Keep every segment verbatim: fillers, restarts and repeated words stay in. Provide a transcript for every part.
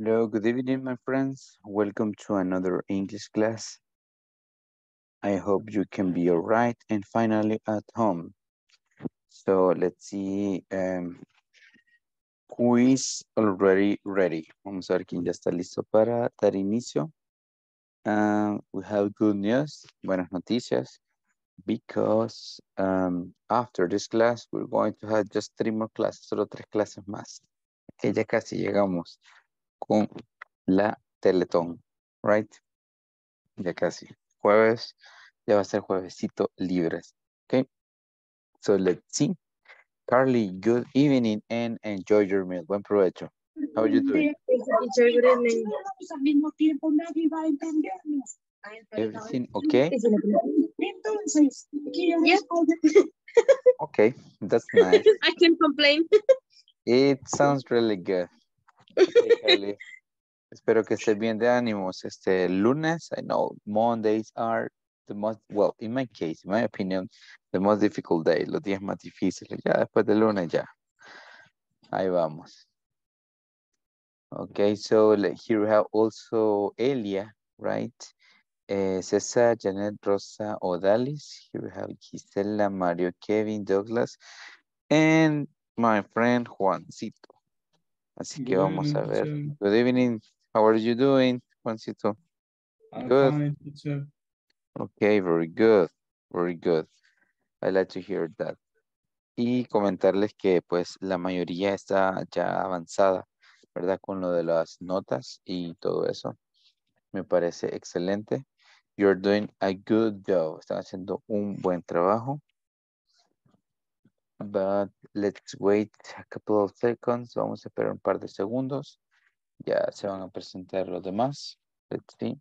Hello, good evening, my friends. Welcome to another English class. I hope you can be all right and finally at home. So let's see, um, quiz already ready. Vamos a ver quién ya está listo para dar inicio. Uh, we have good news, buenas noticias, because um, after this class, we're going to have just three more classes, solo tres clases más. Okay, ya casi llegamos con la Teletón, right? Ya casi. Jueves, ya va a ser juevesito libres, okay? So let's see. Carly, good evening and enjoy your meal. Buen provecho. How are you doing? Everything okay? Yeah. Okay, that's nice. I can't complain. It sounds really good. Okay, espero que estés bien de ánimos este lunes. I know Mondays are the most, well, in my case, in my opinion, the most difficult day. Los días más difíciles. Ya después del lunes, ya. Ahí vamos. Okay, so like, here we have also Elia, right? Uh, César, Janet, Rosa, Odalis. Here we have Gisela, Mario, Kevin, Douglas, and my friend Juancito. Así que vamos a ver. Good evening. How are you doing, Juancito? Good. Okay, very good. Very good. I like to hear that. Y comentarles que pues la mayoría está ya avanzada, ¿verdad? Con lo de las notas y todo eso. Me parece excelente. You're doing a good job. Están haciendo un buen trabajo. But let's wait a couple of seconds. Vamos a esperar un par de segundos. Ya se van a presentar los demás. Let's see.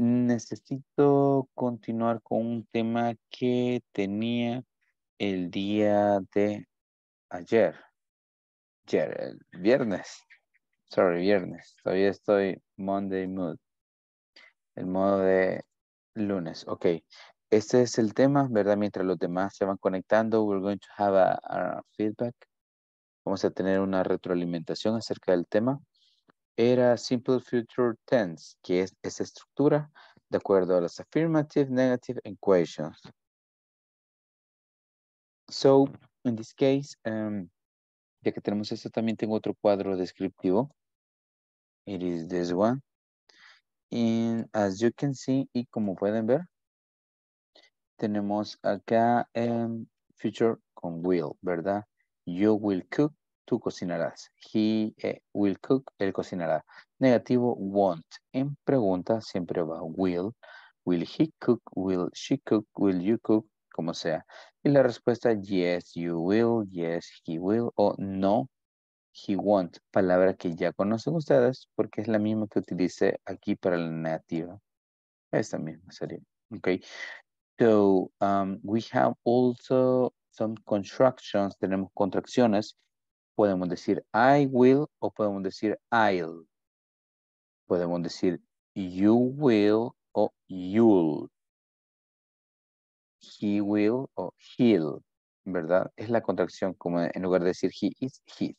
Necesito continuar con un tema que tenía el día de ayer. Ayer, el viernes. Sorry, viernes. Todavía estoy Monday mood. El modo de lunes. Ok. Este es el tema, ¿verdad? Mientras los demás se van conectando, we're going to have a, a feedback. Vamos a tener una retroalimentación acerca del tema. Era simple future tense, que es esa estructura de acuerdo a las affirmative, negative, and questions. So, in this case, um, ya que tenemos esto, también tengo otro cuadro descriptivo. It is this one. And as you can see, y como pueden ver, tenemos acá um, future con will, ¿verdad? You will cook, tú cocinarás. He eh, will cook, él cocinará. Negativo, won't. En pregunta siempre va will. Will he cook? Will she cook? Will you cook? Como sea. Y la respuesta, yes, you will. Yes, he will. O no, he won't. Palabra que ya conocen ustedes porque es la misma que utilicé aquí para la negativa. Esta misma sería. Ok. So, um, we have also some contractions. Tenemos contracciones. Podemos decir I will o podemos decir I'll. Podemos decir you will o you'll. He will o he'll, ¿verdad? Es la contracción como en lugar de decir he is, his.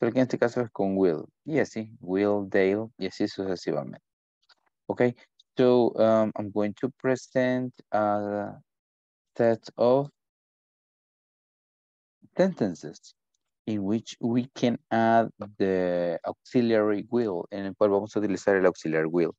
Pero que en este caso es con will. Y así, will, they'll, y así sucesivamente. Ok. So um, I'm going to present a set of sentences in which we can add the auxiliary will, en el cual vamos a utilizar el auxiliar will.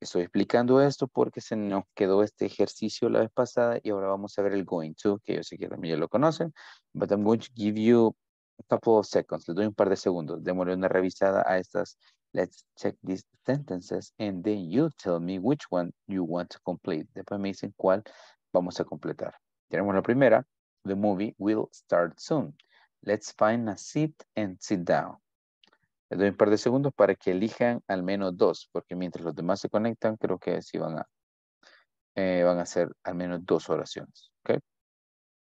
Estoy explicando esto porque se nos quedó este ejercicio la vez pasada y ahora vamos a ver el going to, que yo sé que también ya lo conocen, but I'm going to give you a couple of seconds. Les doy un par de segundos. Démosle una revisada a estas. Let's check these sentences and then you tell me which one you want to complete. Después me dicen cuál vamos a completar. Tenemos la primera. The movie will start soon. Let's find a seat and sit down. Les doy un par de segundos para que elijan al menos dos, porque mientras los demás se conectan, creo que sí van a, eh, van a hacer al menos dos oraciones. Okay?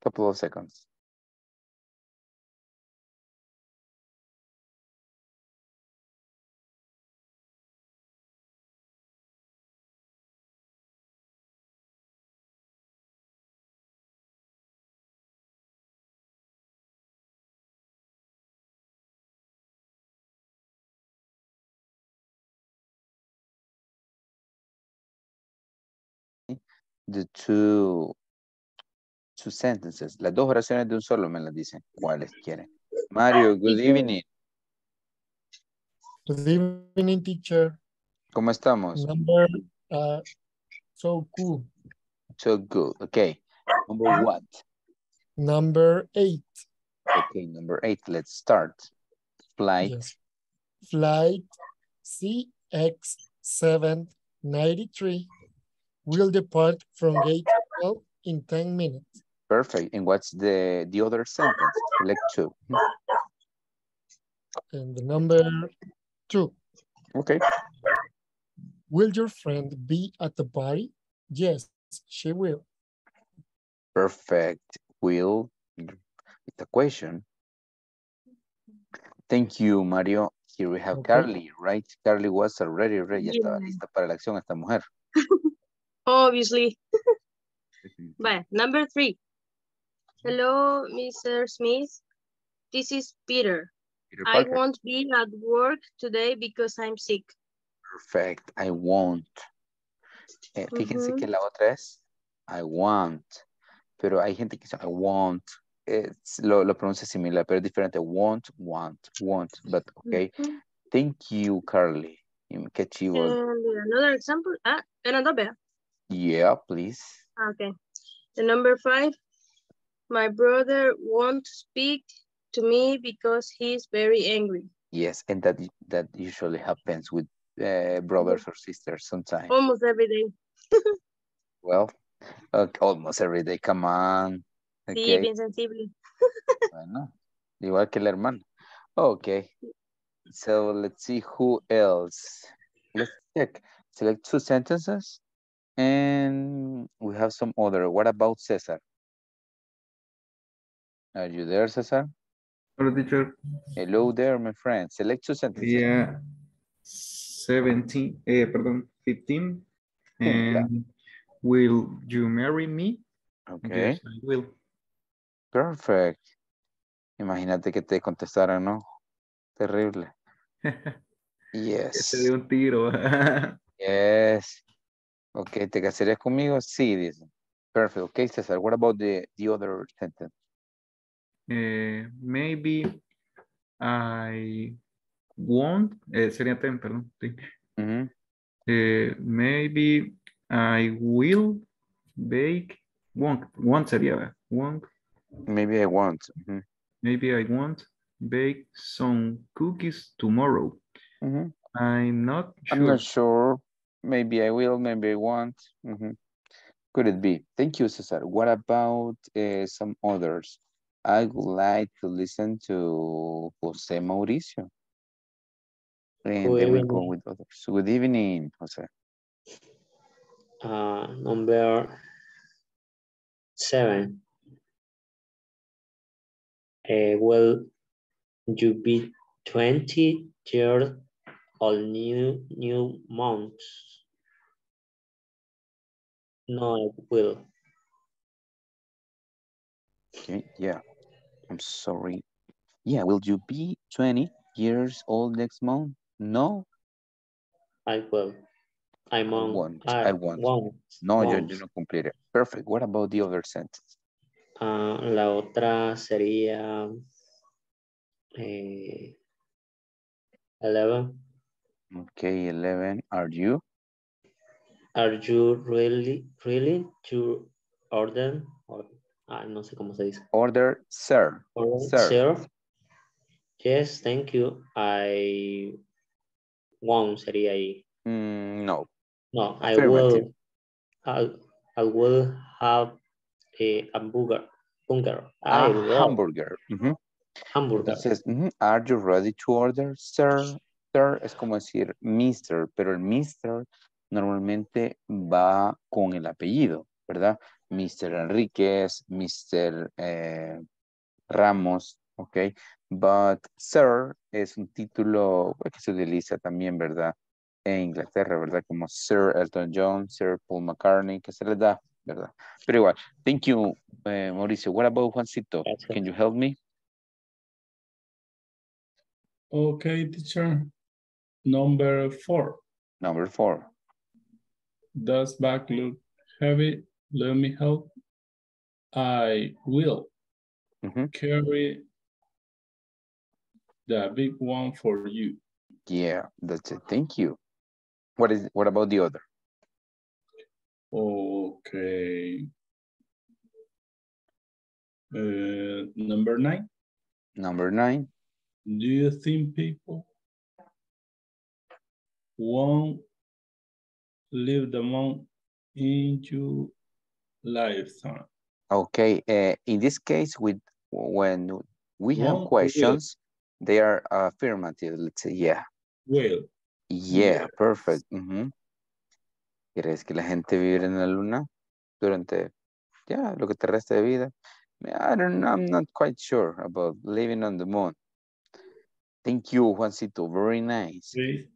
Couple of seconds. the two, two sentences. Las dos oraciones de un solo me las dicen. ¿Cuáles quieren? Mario, good evening. Good evening, teacher. ¿Cómo estamos? Number, uh, so cool. So good, okay. Number what? Number eight. Okay, number eight, let's start. Flight. Yes. Flight C X seven ninety-three will depart from gate twelve in ten minutes. Perfect, and what's the, the other sentence? Select two. And the number two. Okay. Will your friend be at the party? Yes, she will. Perfect. Will, it's a question. Thank you, Mario. Here we have okay. Carly, right? Carly was already ready. Yeah. Estaba lista para la acción esta mujer. Obviously. But number three. Hello, Mister Smith. This is Peter. Peter I won't be at work today because I'm sick. Perfect. I won't. Eh, fíjense uh-huh. que la otra es I won't. Pero hay gente que dice I won't. It's, lo, lo pronuncia similar, pero es diferente. Won't, want, won't. But okay. Uh-huh. Thank you, Carly. Qué chivo. And another example. Ah, another bear. Yeah, please. Okay. The number five. My brother won't speak to me because he's very angry. Yes, and that that usually happens with uh, brothers or sisters sometimes. Almost every day. Well, okay, almost every day. Come on. Okay. Sí, bien sensible. Bueno, igual que el hermano. Okay. So let's see who else. Let's check. Select two sentences. And we have some other. What about César? Are you there, César? Hello, teacher. Hello there, my friend. Select two sentences. Yeah. seventeen, eh, pardon, fifteen. And yeah. Will you marry me? Okay. Yes, I will. Perfect. Imagínate que te contestaran, ¿no? Terrible. Yes. Te dio un tiro. Yes. Okay, ¿te casarías conmigo? Sí, dice. Perfect. Okay, César, what about the, the other sentence? Uh, maybe I won't. Eh, sería ten, perdón. Mm-hmm. uh, maybe I will bake. Won't. Won't sería. Won't. Maybe I won't. Mm-hmm. Maybe I won't bake some cookies tomorrow. Mm-hmm. I'm not sure. I'm not sure. Maybe I will, maybe I won't. Mm-hmm. Could it be? Thank you, César. What about uh, some others? I would like to listen to José Mauricio. And good then we go with others. Good evening, José. Uh, number seven. Uh, will you be twenty years old new, new months? No, I will. Okay, yeah. I'm sorry. Yeah, will you be twenty years old next month? No. I will. I'm on. I won't. I, I won't. won't. No, won't. You, you don't complete it. Perfect. What about the other sentence? Uh, la otra sería eh, eleven. Okay, eleven. Are you? Are you really, really to order? Or, ah, no sé cómo se dice. Order, sir. Order, sir. sir. Yes, thank you. I won't sería ahí. Mm, no. No, I will. I, I will have a hamburger. Hamburger. Ah, hamburger. Mm-hmm. Hamburger. Entonces, mm-hmm. Are you ready to order, sir? Sir es como decir mister, pero el mister normalmente va con el apellido, ¿verdad? mister Enríquez, mister Eh, Ramos, ¿ok? But sir es un título que se utiliza también, ¿verdad? En Inglaterra, ¿verdad? Como Sir Elton John, Sir Paul McCartney, que se les da, ¿verdad? Pero igual, thank you, eh, Mauricio. What about Juancito? Can you help me? Okay, teacher. Number four. Number four. Does back look heavy let me help. I will mm-hmm. carry the big one for you. Yeah, that's it. Thank you. What is? What about the other? Okay. Uh, number nine. Number nine. Do you think people won't live the month into lifetime? Okay. Uh, in this case, with when we have won't questions, live. They are affirmative. Let's say, yeah. Well. Yeah, yes. Perfect. Mm-hmm. ¿Quieres que la gente viva en la luna durante, yeah, lo que te resta de vida? I don't, I'm not quite sure about living on the moon. Thank you, Juancito. Very nice. Okay.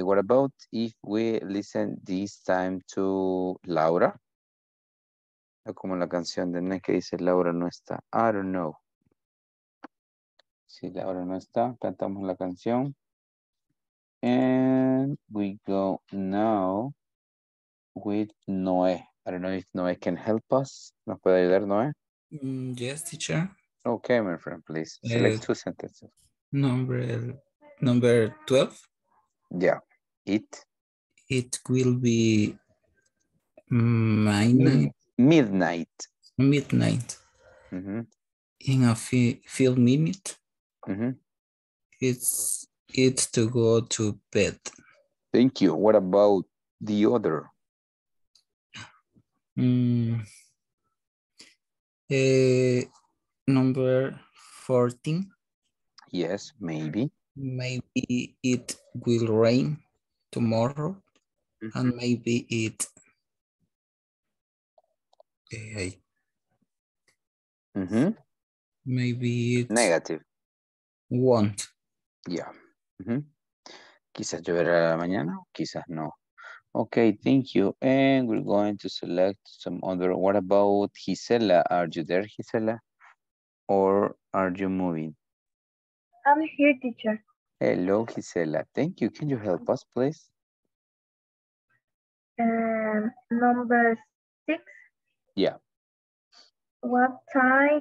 Uh, what about if we listen this time to Laura? Como la canción de Noé que dice Laura no está. I don't know. Si Laura no está, cantamos la canción. And we go now with Noé. I don't know if Noé can help us. ¿Nos puede ayudar, Noé? Mm, yes, teacher. Okay, my friend, please. Select uh, two sentences. Number number twelve. Yeah. It. It will be midnight. Midnight. Midnight. Mm-hmm. In a few, few minutes. Mm-hmm. It's... It's to go to bed. Thank you. What about the other? Mm, uh, number fourteen. Yes, maybe. Maybe it will rain tomorrow. Mm-hmm. And maybe it... Uh, mm-hmm. Maybe it... Negative. Won't. Yeah. Mm-hmm. Quizás lloverá mañana, quizás no. Okay, thank you. And we're going to select some other. What about Gisela? Are you there, Gisela? Or are you moving? I'm here, teacher. Hello, Gisela. Thank you. Can you help us, please? Um, number six. Yeah. What time?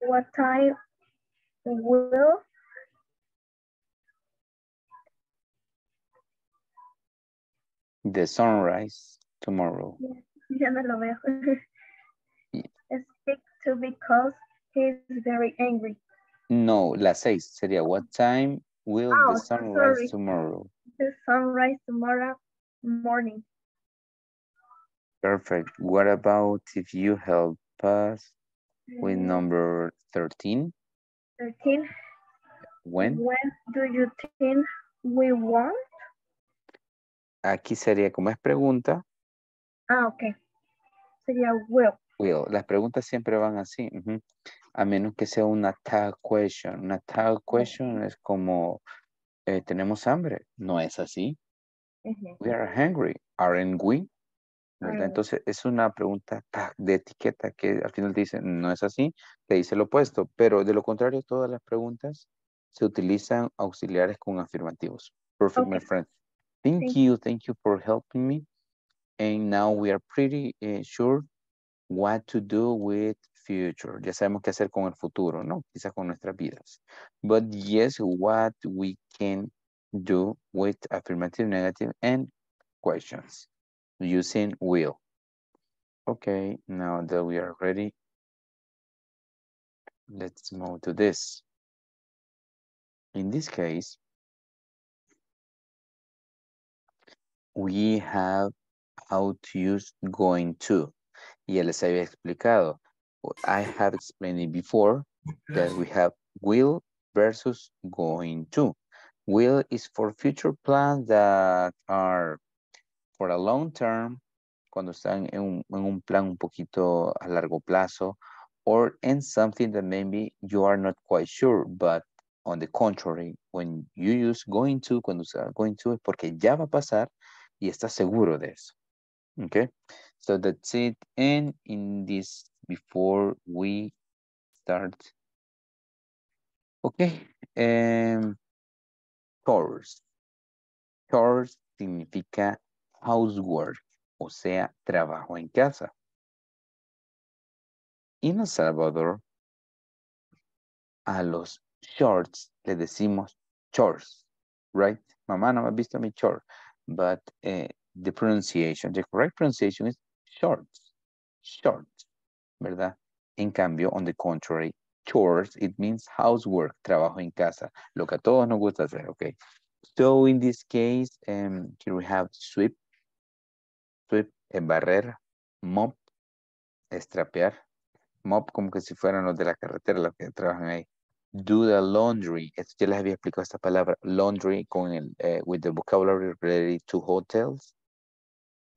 What time will? The sunrise tomorrow. Ya no lo veo. Speak to because he's very angry. No, la seis sería what time will oh, the sunrise sorry. tomorrow? The sunrise tomorrow morning. Perfect. What about if you help us with number thirteen? thirteen. When? When do you think we want? Aquí sería, como es pregunta. Ah, ok. Sería will. Will. Las preguntas siempre van así. Uh-huh. A menos que sea una tag question. Una tag question es como, eh, tenemos hambre. No es así. Uh-huh. We are hungry. Aren't we? Uh-huh. Entonces, es una pregunta tag de etiqueta que al final te dice, no es así. Te dice lo opuesto. Pero de lo contrario, todas las preguntas se utilizan auxiliares con afirmativos. Perfect, okay. My friend. Thank, Thank you. you. Thank you for helping me. And now we are pretty uh, sure what to do with future. Ya sabemos qué hacer con el futuro, ¿no? Quizás con nuestras vidas. But yes, what we can do with affirmative, negative, and questions using will. Okay, now that we are ready, let's move to this. In this case, we have how to use going to. Ya les había explicado. I have explained it before that we have will versus going to. Will is for future plans that are for a long term, cuando están en un, en un plan un poquito a largo plazo, or in something that maybe you are not quite sure, but on the contrary, when you use going to, cuando usar going to, es porque ya va a pasar, y estás seguro de eso. Okay, so that's it. And in this, before we start, okay, um, chores. Chores significa housework. o sea, trabajo en casa. En El Salvador, a los shorts le decimos shorts, right? Mamá, no me has visto mi short, but uh, the pronunciation, the correct pronunciation is shorts, shorts, ¿verdad? En cambio, on the contrary, chores, it means housework, trabajo en casa, lo que a todos nos gusta hacer, okay? So in this case, um, here we have sweep, sweep, barrer, mop, estrapear, mop como que si fueran los de la carretera los que trabajan ahí. Do the laundry, esto ya les había explicado esta palabra, laundry, con el, eh, with the vocabulary related to hotels.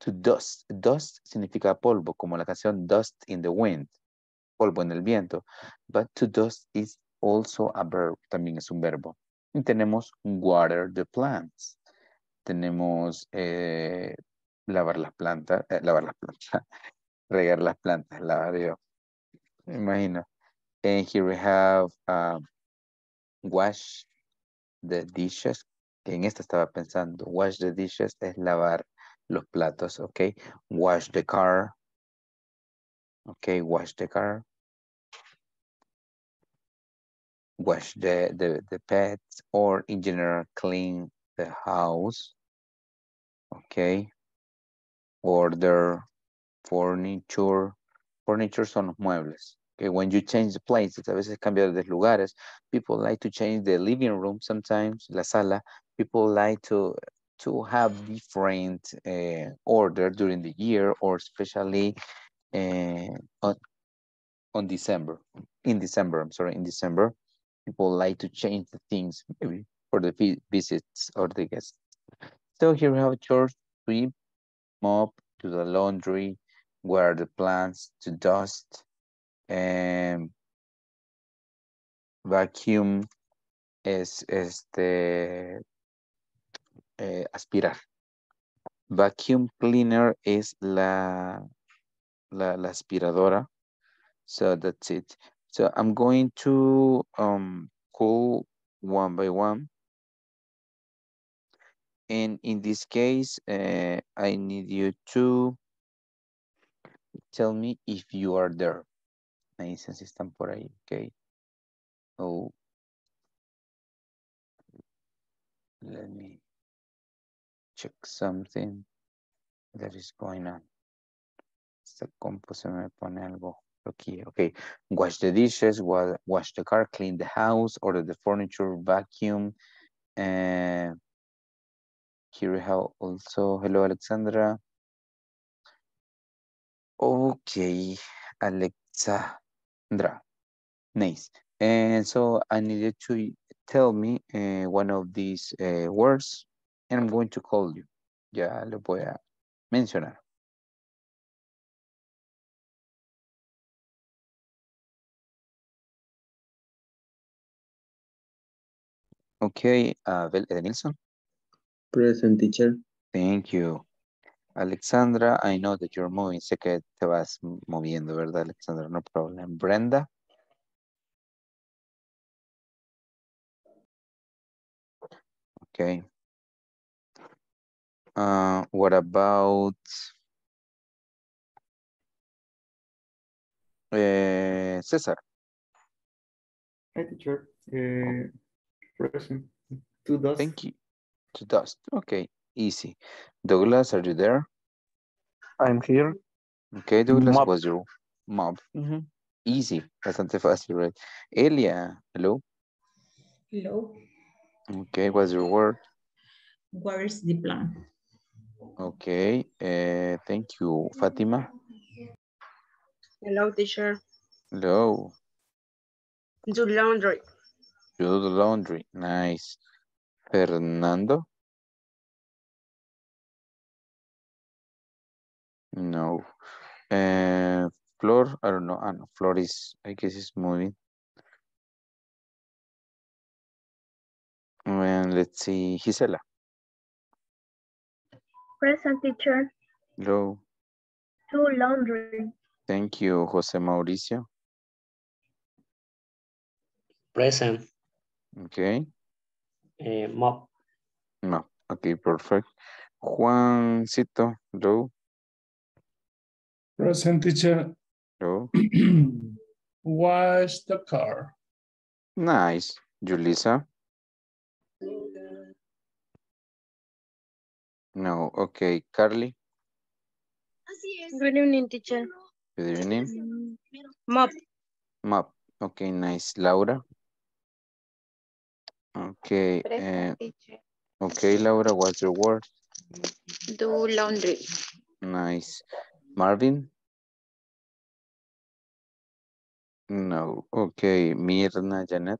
To dust, dust significa polvo, como la canción Dust in the Wind, polvo en el viento. But to dust is also a verb, también es un verbo. Y tenemos water the plants. Tenemos eh, lavar las plantas, eh, lavar las plantas, regar las plantas, lavar yo. Me imagino. And here we have uh, wash the dishes. En esta estaba pensando, wash the dishes es lavar los platos, ok. Wash the car. Ok, wash the car. Wash the, the, the pets, or in general, clean the house, okay? Order furniture. Furniture son los muebles. Okay, when you change the places, a veces cambiar de lugares, people like to change the living room sometimes, la sala. People like to, to have different uh, order during the year, or especially uh, on, on December, in December, I'm sorry, in December. People like to change the things maybe for the visits or the guests. So here we have chores, sweep, mop, to the laundry, wear the plants, to dust, um, vacuum, es este, eh, aspirar. Vacuum cleaner es la, la, la aspiradora. So that's it. So I'm going to um, go one by one. And in this case, uh, I need you to tell me if you are there. Me dicen si están por ahí, okay? Oh, let me check something that is going on. Esta compu se me pone algo. Okay, okay. Wash the dishes, wash the car, clean the house, order the furniture, vacuum. And here we have also, hello, Alexandra. Okay, Alexandra. Nice. And so I needed to tell me uh, one of these uh, words, and I'm going to call you. Ya lo voy a mencionar. Okay, Abel uh, Edenilson. Present, teacher. Thank you. Alexandra, I know that you're moving. Sé que te vas moviendo, ¿verdad, Alexandra? No problem. Brenda. Okay. Uh, what about... Uh, César. Hi, teacher. Uh... Present. To dust. Thank you. To dust. Okay, easy. Douglas, are you there? I'm here. Okay, Douglas, mob. Was your mob? Mm-hmm. Easy. Bastante fácil, right? Elia, hello. Hello. Okay, what's your word? Where's the plan? Okay, uh, thank you. Fatima. Hello, teacher. Hello. Do laundry. Do the laundry. Nice. Fernando? No. Uh, Flor? I don't know. Ah, no. Flor is, I guess, is moving. And let's see. Gisela? Present, teacher. Hello. Do laundry. Thank you. José Mauricio? Present. Okay. Uh, mop. Mop. Okay, perfect. Juancito, hello. Present, teacher. Hello. Wash the car. Nice. Julissa? No. Okay. Carly? Good evening, teacher. Good evening. Mop. Mop. Okay, nice. Laura? Okay. Uh, okay, Laura, what's your word? Do laundry. Nice. Marvin? No. Okay. Mirna, Janet?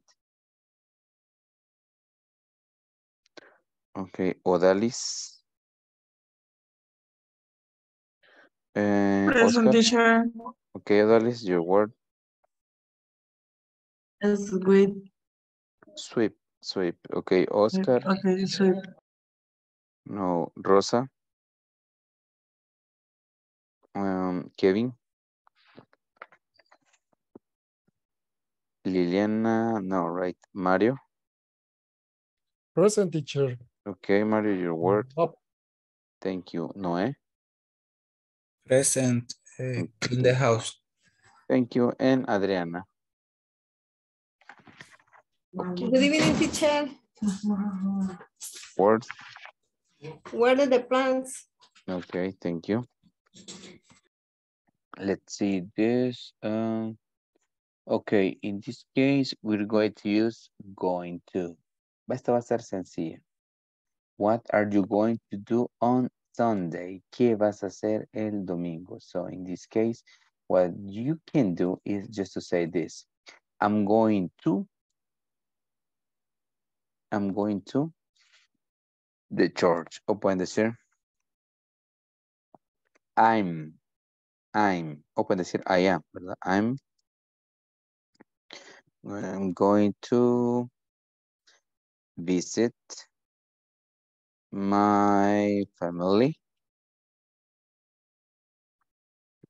Okay. Odalis? Uh, Present, teacher. Okay, Odalis, your word? Sweep. Sweep, sweep. Okay, Oscar? Okay, sweep. No, Rosa? Um, Kevin? Liliana, no, right. Mario? Present, teacher. Okay, Mario, your word. Up. Thank you. Noé? Present, uh, in the house. Thank you. And Adriana? Okay. Good evening, teacher. Word? Where are the plants? Okay, thank you. Let's see this. Um, okay, in this case, we're going to use going to. Esto va a ser sencillo. What are you going to do on Sunday? ¿Qué vas a hacer el domingo? So in this case, what you can do is just to say this. I'm going to. I'm going to the church. O pueden decir. I'm. I'm. O pueden decir I am. ¿Verdad? I'm. I'm going to visit my family.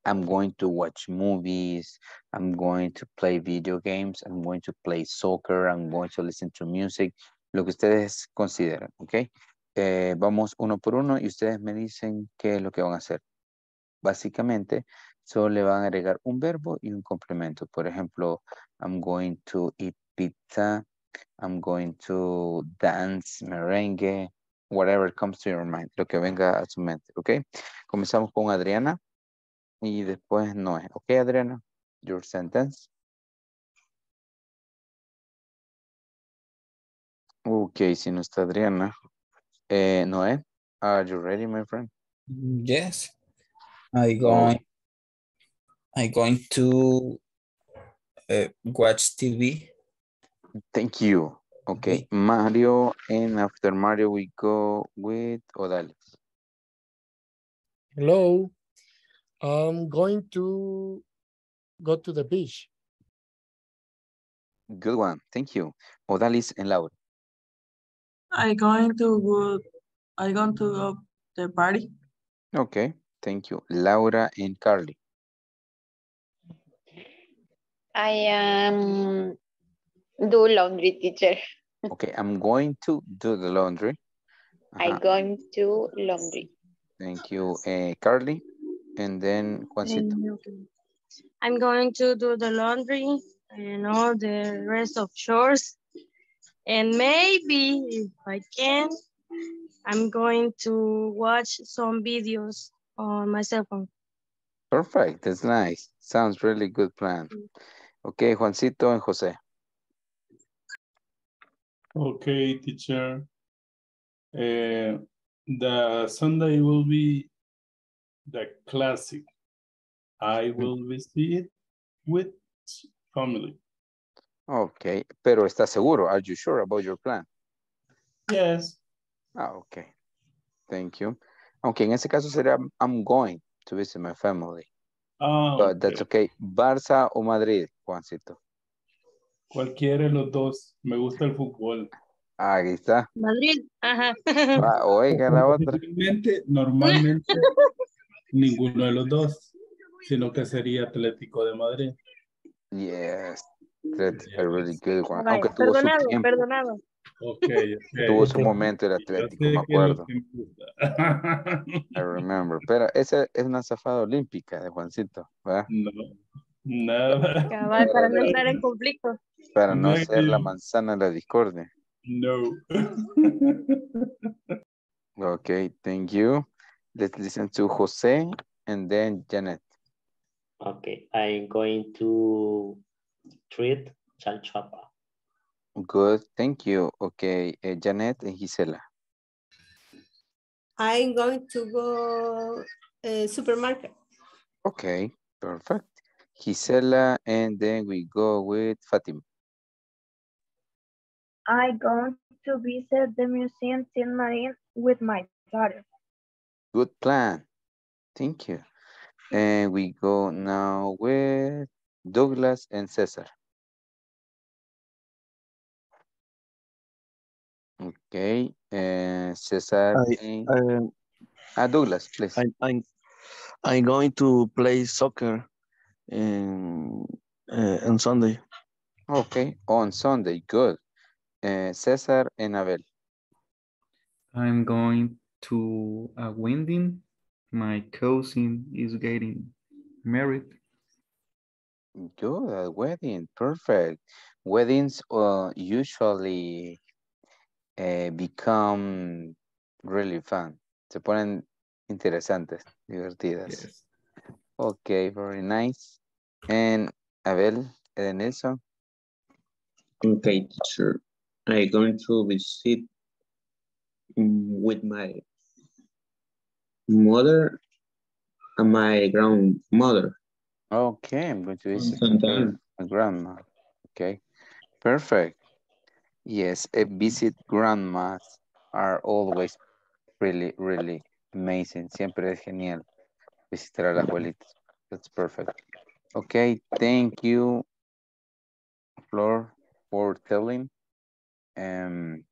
I'm going to watch movies. I'm going to play video games. I'm going to play soccer. I'm going to listen to music. Lo que ustedes consideran, ¿ok? Eh, vamos uno por uno y ustedes me dicen qué es lo que van a hacer. Básicamente, solo le van a agregar un verbo y un complemento. Por ejemplo, I'm going to eat pizza. I'm going to dance, merengue, whatever comes to your mind, lo que venga a su mente, ¿ok? Comenzamos con Adriana y después Noé. ¿Ok, Adriana? Your sentence. Ok, si no está Adriana. Eh, Noé, are you ready, my friend? Yes. I'm going, I'm going to uh, watch T V. Thank you. Okay, Mario, and after Mario, we go with Odalis. Hello. I'm going to go to the beach. Good one. Thank you. Odalis and Laura. I'm going to go, I'm going to go to the party. Okay. Thank you. Laura and Carly. I am... Um... do laundry, teacher. Okay, I'm going to do the laundry. Uh-huh. I'm going to laundry. Thank you, uh, Carly. And then, Juancito. I'm going to do the laundry and all the rest of chores. And maybe, if I can, I'm going to watch some videos on my cell phone. Perfect, that's nice. Sounds really good plan. Okay, Juancito and Jose. Okay, teacher. Uh, the Sunday will be the classic. I will visit with family. Okay, pero ¿estás seguro? Are you sure about your plan? Yes. Ah, okay. Thank you. Okay, en ese caso sería I'm going to visit my family. Ah, but okay. That's okay. Barça o Madrid, Juancito. Cualquiera de los dos. Me gusta el fútbol. Ah, aquí está. Madrid. Ajá. Ah, oiga la otra. Normalmente, normalmente ninguno de los dos, sino que sería Atlético de Madrid. Yes. That's a really good one. Vale, aunque tuvo perdonado, su tiempo. Perdonado. Okay, okay. Tuvo su momento el Atlético, me acuerdo. I remember. Pero esa es una zafada olímpica de Juancito, ¿verdad? No, nada. Cabal, para no entrar en conflicto. Para no, no ser aquí la manzana de la discordia. No. Okay, thank you. Let's listen to Jose and then Janet. Okay, I'm going to treat chalchapa. Good, thank you. Okay, uh, Janet and Gisela. I'm going to go uh, supermarket. Okay, perfect. Gisela, and then we go with Fatima. I'm going to visit the museum in Marine with my daughter. Good plan. Thank you. And we go now with Douglas and César. Okay, uh, César I, and um, uh, Douglas, please. I, I'm, I'm going to play soccer in, uh, on Sunday. Okay, on Sunday, good. Uh, César and Abel. I'm going to a wedding. My cousin is getting married. Good, a wedding, perfect. Weddings uh, usually Uh, become really fun. Se ponen interesantes, divertidas. Yes. Okay, very nice. And Abel, and Nelson. Okay, teacher. I'm going to visit with my mother and my grandmother. Okay, I'm going to visit with my grandma. Okay, perfect. Yes, a visit grandmas are always really, really amazing. Siempre es genial visitar a las abuelitas. That's perfect. Okay, thank you, Flor, for telling. Um,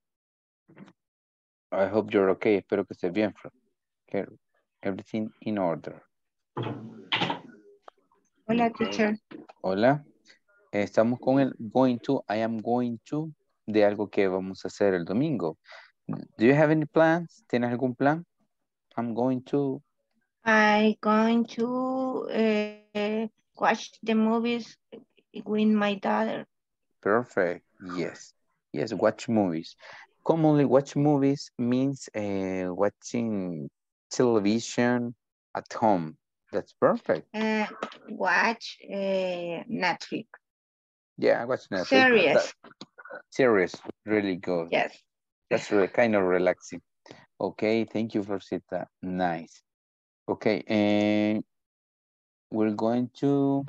I hope you're okay. Espero que estés bien, Flor. Okay. Everything in order. Hola, teacher. Hola. Estamos con el going to. I am going to. De algo que vamos a hacer el domingo. Do you have any plans? ¿Tienes algún plan? I'm going to... I'm going to uh, watch the movies with my daughter. Perfect. Yes. Yes, watch movies. Commonly, watch movies means uh, watching television at home. That's perfect. Uh, watch uh, Netflix. Yeah, watch Netflix. Serious. Serious, really good. Yes. That's really kind of relaxing. Okay, thank you, Florcita. Nice. Okay, and we're going to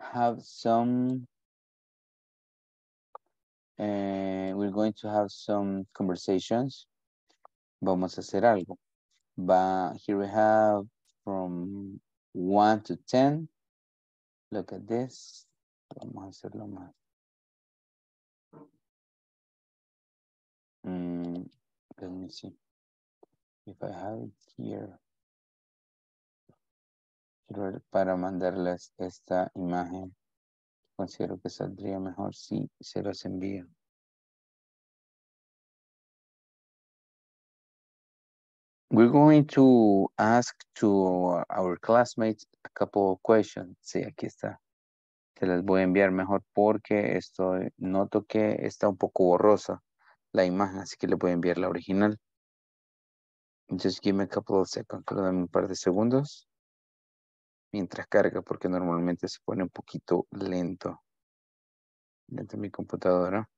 have some, uh, we're going to have some conversations. Vamos a hacer algo. But here we have from one to ten. Look at this. Vamos a hacerlo más. Mm, let me see. If I have it here. Para mandarles esta imagen, considero que saldría mejor si se los envío. We're going to ask to our classmates a couple of questions. Sí, aquí está. Se las voy a enviar mejor porque estoy, noto que está un poco borrosa la imagen, así que les voy a enviar la original. Just give me a couple of seconds, dame un par de segundos mientras carga, porque normalmente se pone un poquito lento. Lento mi computadora.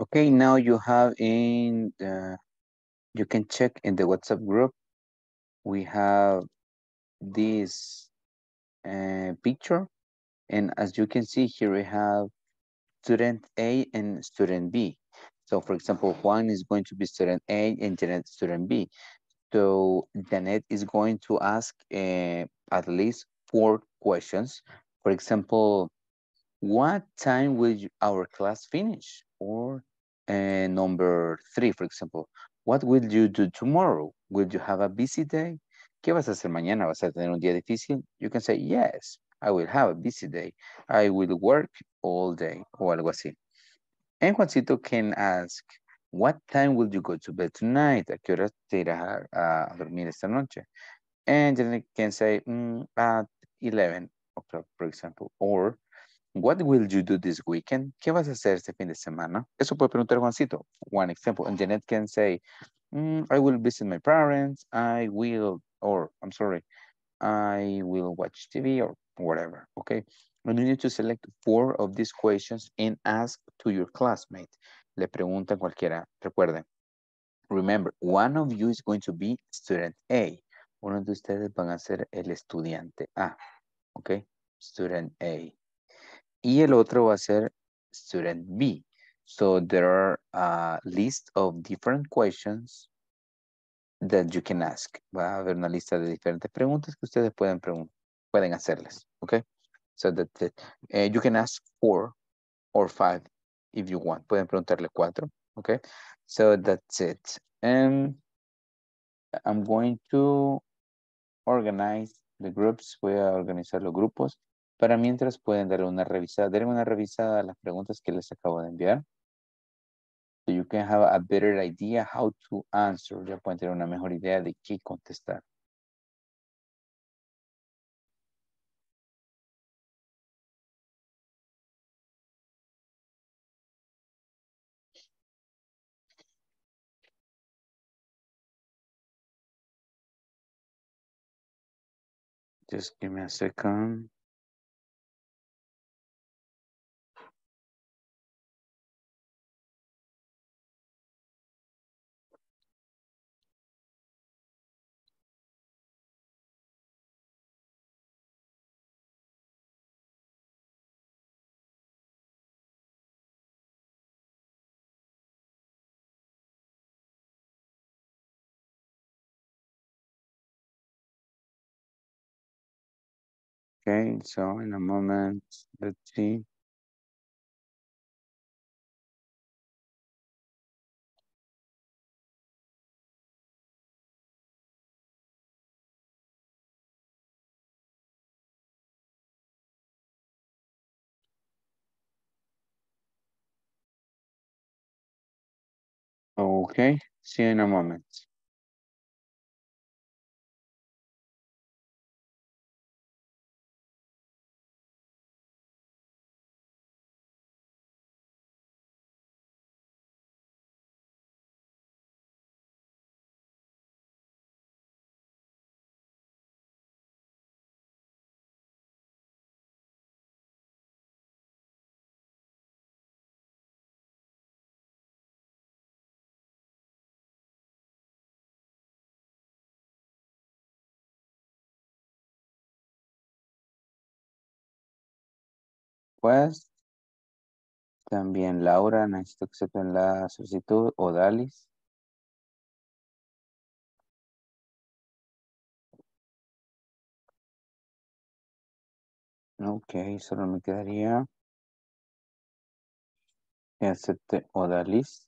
Okay, now you have in, uh, you can check in the WhatsApp group. We have this uh, picture. And as you can see here, we have student A and student B. So for example, Juan is going to be student A and Janet student B. So Janet is going to ask uh, at least four questions. For example, what time will you, our class finish? Or uh, number three, for example, what will you do tomorrow? Will you have a busy day? ¿Qué vas a hacer mañana? ¿Vas a tener un día difícil? You can say, yes, I will have a busy day. I will work all day, o algo así. And Juancito can ask, what time will you go to bed tonight? ¿A qué hora te irás a dormir esta noche? And then I can say, mm, at eleven o'clock, for example. Or, what will you do this weekend? ¿Qué vas a hacer este fin de semana? Eso puede preguntar Juancito. One example. And Janet can say, mm, I will visit my parents. I will, or I'm sorry, I will watch T V or whatever, okay? And you need to select four of these questions and ask to your classmate. Le preguntan cualquiera. Recuerden, remember, one of you is going to be student A. Uno de ustedes van a ser el estudiante A, okay? Student A. Y el otro va a ser student B. So there are a list of different questions that you can ask. Va a haber una lista de diferentes preguntas que ustedes pueden, pregun pueden hacerles, okay? So that the, uh, you can ask four or five if you want. Pueden preguntarle cuatro, okay? So that's it. And I'm going to organize the groups. Voy a organizar los grupos. Para mientras pueden darle una revisada. Denle una revisada a las preguntas que les acabo de enviar. So you can have a better idea how to answer. Ya pueden tener una mejor idea de qué contestar. Just give me a second. Okay, so in a moment, let's see. Okay, see you in a moment. Pues, también Laura, necesito que acepten la solicitud, Odalis. Ok, solo me quedaría que acepte Odalis.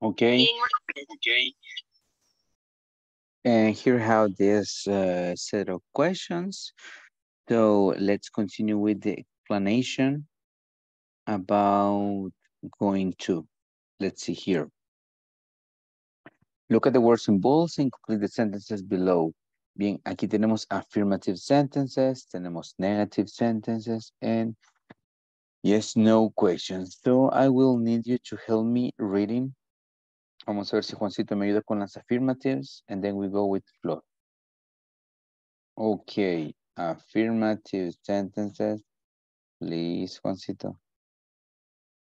Okay. Okay. And here how this uh, set of questions. So let's continue with the explanation about going to. Let's see here. Look at the words involved and complete the sentences below. Bien, aquí tenemos affirmative sentences, tenemos negative sentences, and yes, no questions. So I will need you to help me reading. Vamos a ver si Juancito me ayuda con las affirmatives, and then we go with Flor. Okay, affirmative sentences. Please, Juancito.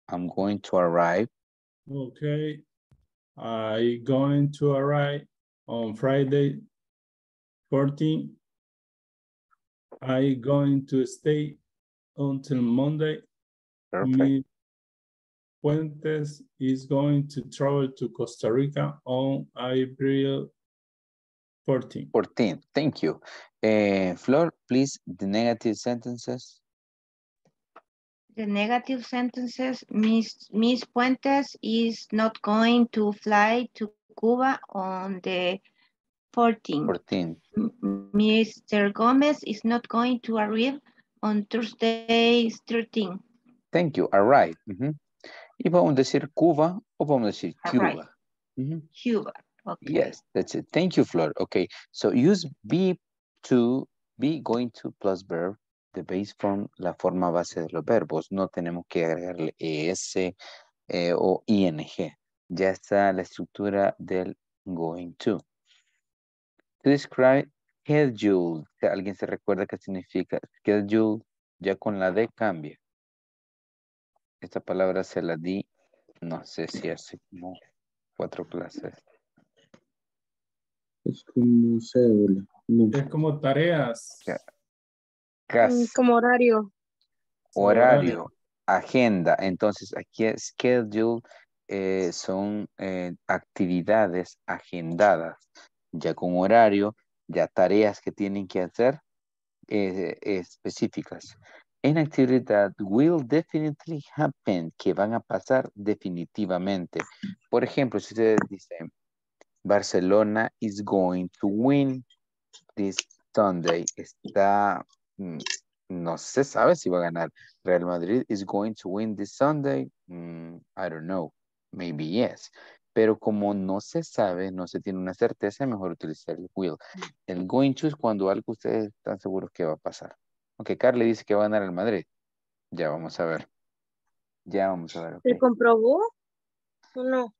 I'm going to arrive. Okay. I'm going to arrive on Friday fourteenth. I'm going to stay until Monday. Perfect. Miss Fuentes is going to travel to Costa Rica on April fourteenth. fourteenth, thank you. Uh, Flor, please, the negative sentences. The negative sentences, Miss Miss Fuentes is not going to fly to Cuba on the fourteenth. fourteenth. Mister Gomez is not going to arrive on Thursday thirteenth. Thank you, arrive. Mm-hmm. Y vamos a decir Cuba o vamos a decir Cuba. Mm-hmm. Cuba, okay. Yes, that's it. Thank you, Flor. Okay, so use be to, be going to plus verb. The base form, la forma base de los verbos. No tenemos que agregarle es eh, o ing. Ya está la estructura del going to. To describe schedule. ¿Alguien se recuerda qué significa schedule? Ya con la D cambia. Esta palabra se la di, no sé si hace como cuatro clases. Es como cédula. No. Es como tareas. Ya. Casi. Como horario. Horario, agenda. Entonces aquí schedule eh, son eh, actividades agendadas. Ya con horario, ya tareas que tienen que hacer eh, específicas. An activity that will definitely happen, que van a pasar definitivamente. Por ejemplo, si ustedes dicen, Barcelona is going to win this Sunday. Está... No se sabe si va a ganar. Real Madrid is going to win this Sunday. Mm, I don't know. Maybe yes. Pero como no se sabe, no se tiene una certeza, mejor utilizar el will. El going to es cuando algo ustedes están seguros que va a pasar. Ok, Carly dice que va a ganar el Madrid. Ya vamos a ver. Ya vamos a ver. Okay. ¿Se comprobó o no?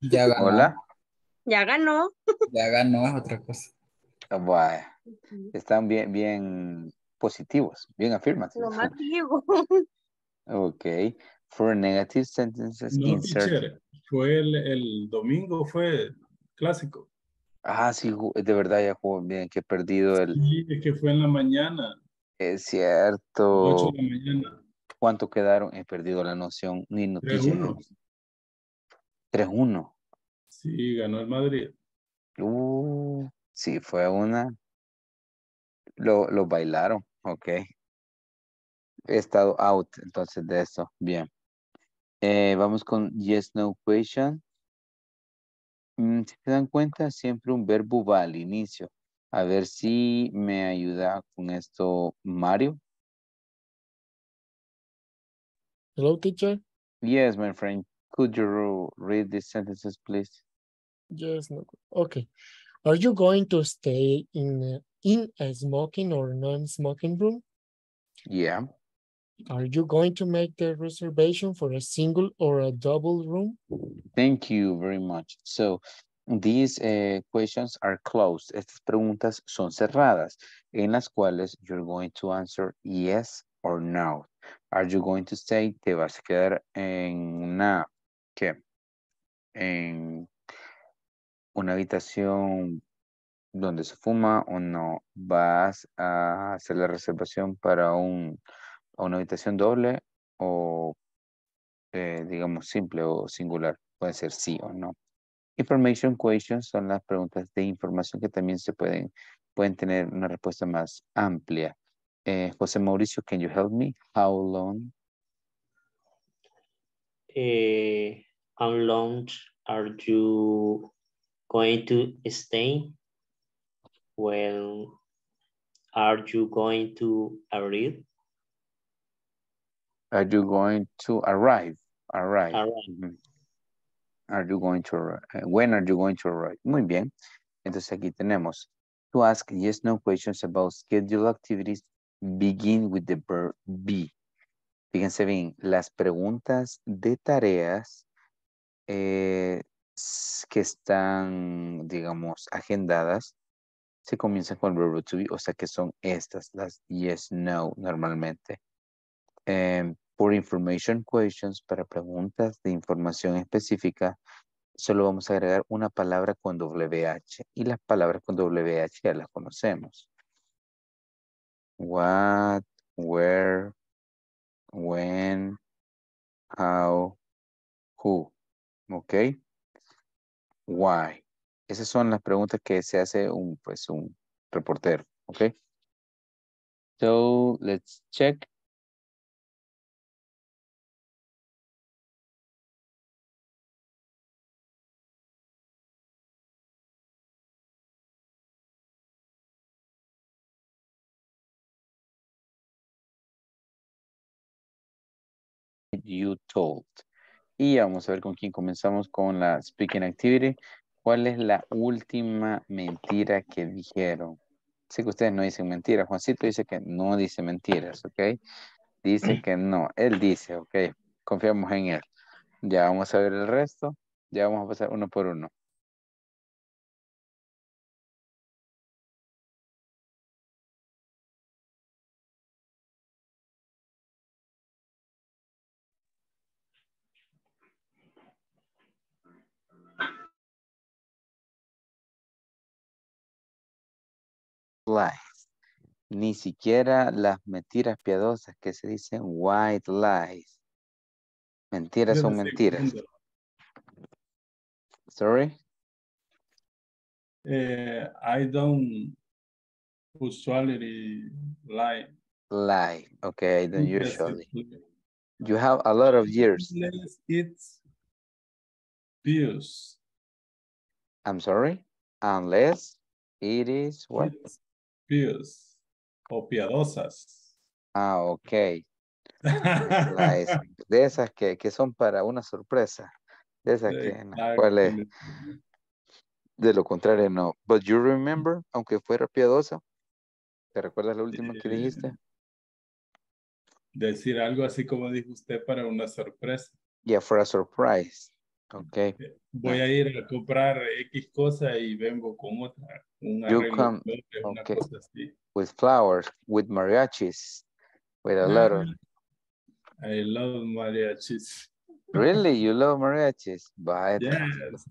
Ya ganó. Hola. Ya ganó. Ya ganó es otra cosa. Bueno, están bien, bien... positivos, bien afirmativos. Lo más digo. Ok. For negative sentences, no, insert. Teacher, fue el, el domingo, fue el clásico. Ah, sí, de verdad ya jugó bien, que he perdido el... Sí, es que fue en la mañana. Es cierto. ocho de la mañana. ¿Cuánto quedaron? He perdido la noción, ni noticias. tres uno. Sí, ganó el Madrid. Uh, sí, fue una... Lo, lo bailaron, ok. He estado out, entonces, de eso. Bien. Eh, vamos con yes, no question. Mm, si se dan cuenta, siempre un verbo va al inicio. A ver si me ayuda con esto, Mario. Hello, teacher. Yes, my friend. Could you read these sentences, please? Yes, no. Okay. Are you going to stay in... in a smoking or non-smoking room? Yeah. Are you going to make the reservation for a single or a double room? Thank you very much. So these uh, questions are closed. Estas preguntas son cerradas, en las cuales you're going to answer yes or no. Are you going to stay? Te vas a quedar en una, ¿qué? En una habitación... donde se fuma o no, vas a hacer la reservación para un, una habitación doble o eh, digamos simple o singular, puede ser sí o no. Information questions son las preguntas de información que también se pueden, pueden tener una respuesta más amplia. Eh, José Mauricio, can you help me? How long? Eh, how long are you going to stay? When are you going to arrive? Are you going to arrive? Arrive. Arrive. Mm-hmm. Are you going to arrive? When are you going to arrive? Muy bien. Entonces aquí tenemos to ask yes, no questions about scheduled activities. Begin with the verb be. Fíjense bien, las preguntas de tareas eh, que están, digamos, agendadas, se comienzan con el verbo to be, o sea que son estas, las yes, no, normalmente. Eh, por information questions, para preguntas de información específica, solo vamos a agregar una palabra con W H, y las palabras con W H ya las conocemos. What, where, when, how, who, ok, why. Esas son las preguntas que se hace un, pues, un reportero, ok. So, let's check. You told. Y vamos a ver con quién comenzamos con la speaking activity. ¿Cuál es la última mentira que dijeron? Sé que ustedes no dicen mentiras. Juancito dice que no dice mentiras, ¿ok? Dice que no. Él dice, ¿ok? Confiamos en él. Ya vamos a ver el resto. Ya vamos a pasar uno por uno. Lies. Ni siquiera las mentiras piadosas que se dicen white lies. Mentiras son mentiras. Sorry. Uh, I don't usually lie. Lie. Okay, I don't usually. You have a lot of years. It's abuse. I'm sorry. Unless it is what? It's pios o piadosas. Ah, ok. Lies. De esas que, que son para una sorpresa. De esas que en las cuales de lo contrario no. But you remember, aunque fuera piadosa, ¿te recuerdas la última eh, que dijiste? Decir algo así como dijo usted para una sorpresa. Yeah, for a surprise. Okay. Voy a ir a comprar X cosa y vengo con otra. Una you come, una okay, cosa así. With flowers, with mariachis, with a lot of... I love mariachis. Really? You love mariachis? But yes.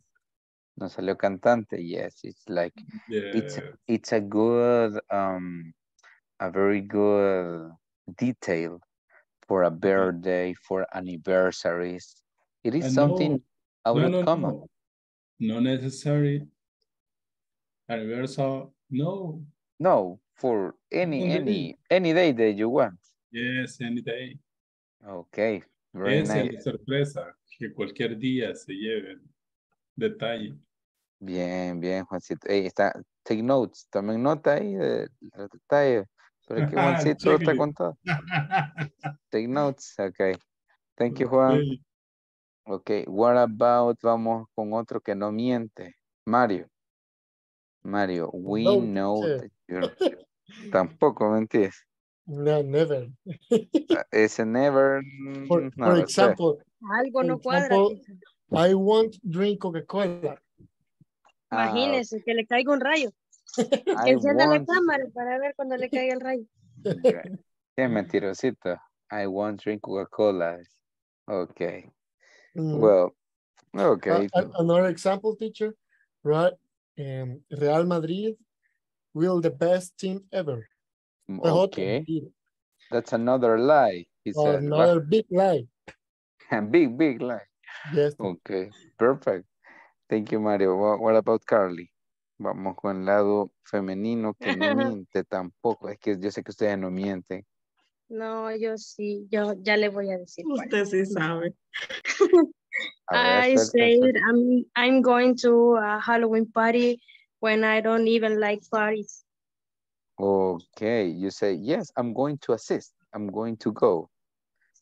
No salió cantante. Yes, it's like, yes. it's, it's a good, um, a very good detail for a birthday, for anniversaries. It is I something... Know. No, no, no, no necessary. Universal, no. No, for any, any, any day that you want. Yes, any day. Okay, very nice. Es la sorpresa, que cualquier día se lleven detalle. Bien, bien, Juancito. Hey, está, take notes, tomen nota ahí de los detalles. Pero que Juancito está con todo. Take notes, okay. Thank you, Juan. Okay. Ok, what about, vamos con otro que no miente. Mario. Mario, we no, know that you're... Tampoco mentís. No, never. It's a never... For, no, for example... Algo no cuadra. Example, I won't drink Coca-Cola. Ah, imagínese, que le caiga un rayo. Que encienda want... la cámara para ver cuando le caiga el rayo. Okay. Qué mentirosito. I won't drink Coca-Cola. Ok. Well, okay. Uh, another example, teacher, right? Um, Real Madrid will the best team ever. Okay. That's another lie. It's another right? big lie. A big, big lie. Yes. Okay, perfect. Thank you, Mario. What, what about Carly? Vamos con el lado femenino que no miente tampoco. Es que yo sé que ustedes no mienten. No, yo sí, yo ya le voy a decir. Usted cuál. Sí sabe. I said I'm, I'm going to a Halloween party when I don't even like parties. Okay, you say, yes, I'm going to assist. I'm going to go.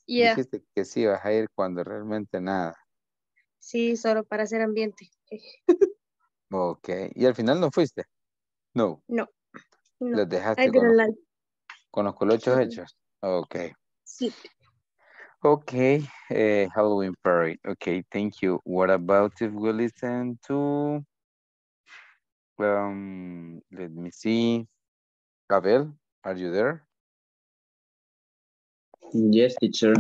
Yeah. Dijiste que sí vas a ir cuando realmente nada. Sí, solo para hacer ambiente. Ok. ¿Y al final no fuiste? No. No. No. Los dejaste con los, like. con los colochos hechos. Ok. Sí. Ok. Uh, Halloween party. Ok, thank you. What about if we listen to... Um, let me see. Abel, are you there? Yes, teacher.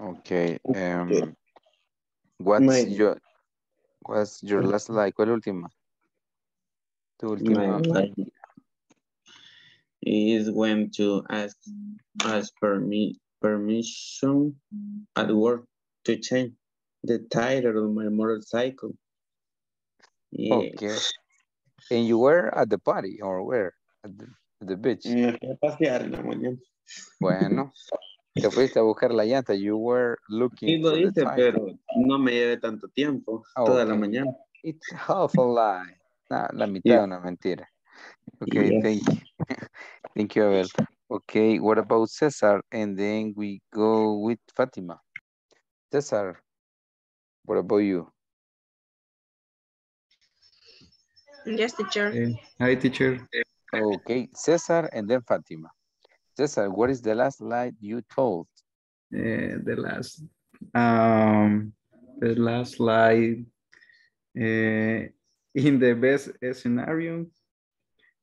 Okay. Um, what's my, your what's your last slide? ¿Cuál última? Tu última. Is when to ask ask for me permission at work to change the tire of my motorcycle. Yeah. Okay. And you were at the party or where? At the, the beach. Bueno. Te fuiste a buscar la llanta. You were looking. Sí, lo hice, pero no me llevé tanto tiempo. Oh, toda okay. la mañana. It's half a lie. Nah, la mitad yeah. una mentira. Okay, yeah. thank you. Thank you, Abel. Okay, what about César? And then we go with Fatima. César, what about you? Yes, teacher. Uh, hi, teacher. Okay, César and then Fatima. César, what is the last slide you told? Uh, the last, um, the last slide. Uh, in the best scenario,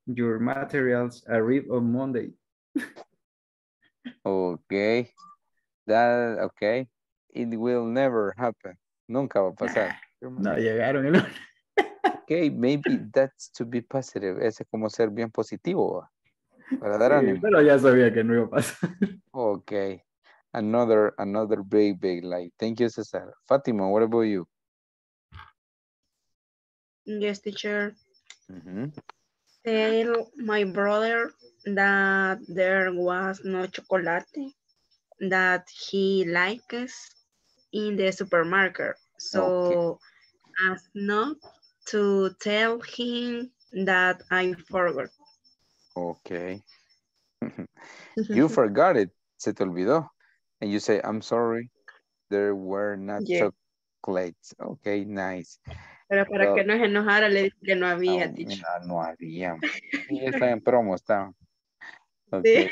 your materials arrive on Monday. Okay, that okay. It will never happen. Nunca va a pasar. No llegaron. El... Okay, maybe that's to be positive. Ese es como ser bien positivo. ¿Va? Para dar ánimo. Sí, pero ya sabía que no iba a pasar. Okay. Another, another big, big light. Thank you, César. Fatima, what about you? Yes, teacher. Mm-hmm. Tell my brother that there was no chocolate that he likes in the supermarket. So, okay. as not to tell him that I forgot. Okay. You forgot it. Se te olvidó. And you say, I'm sorry. There were not yeah. chocolates. Okay, nice. Pero para so, que no se enojara, le dije que no había, no, dicho. No, no había. Y está en promo, está. Okay.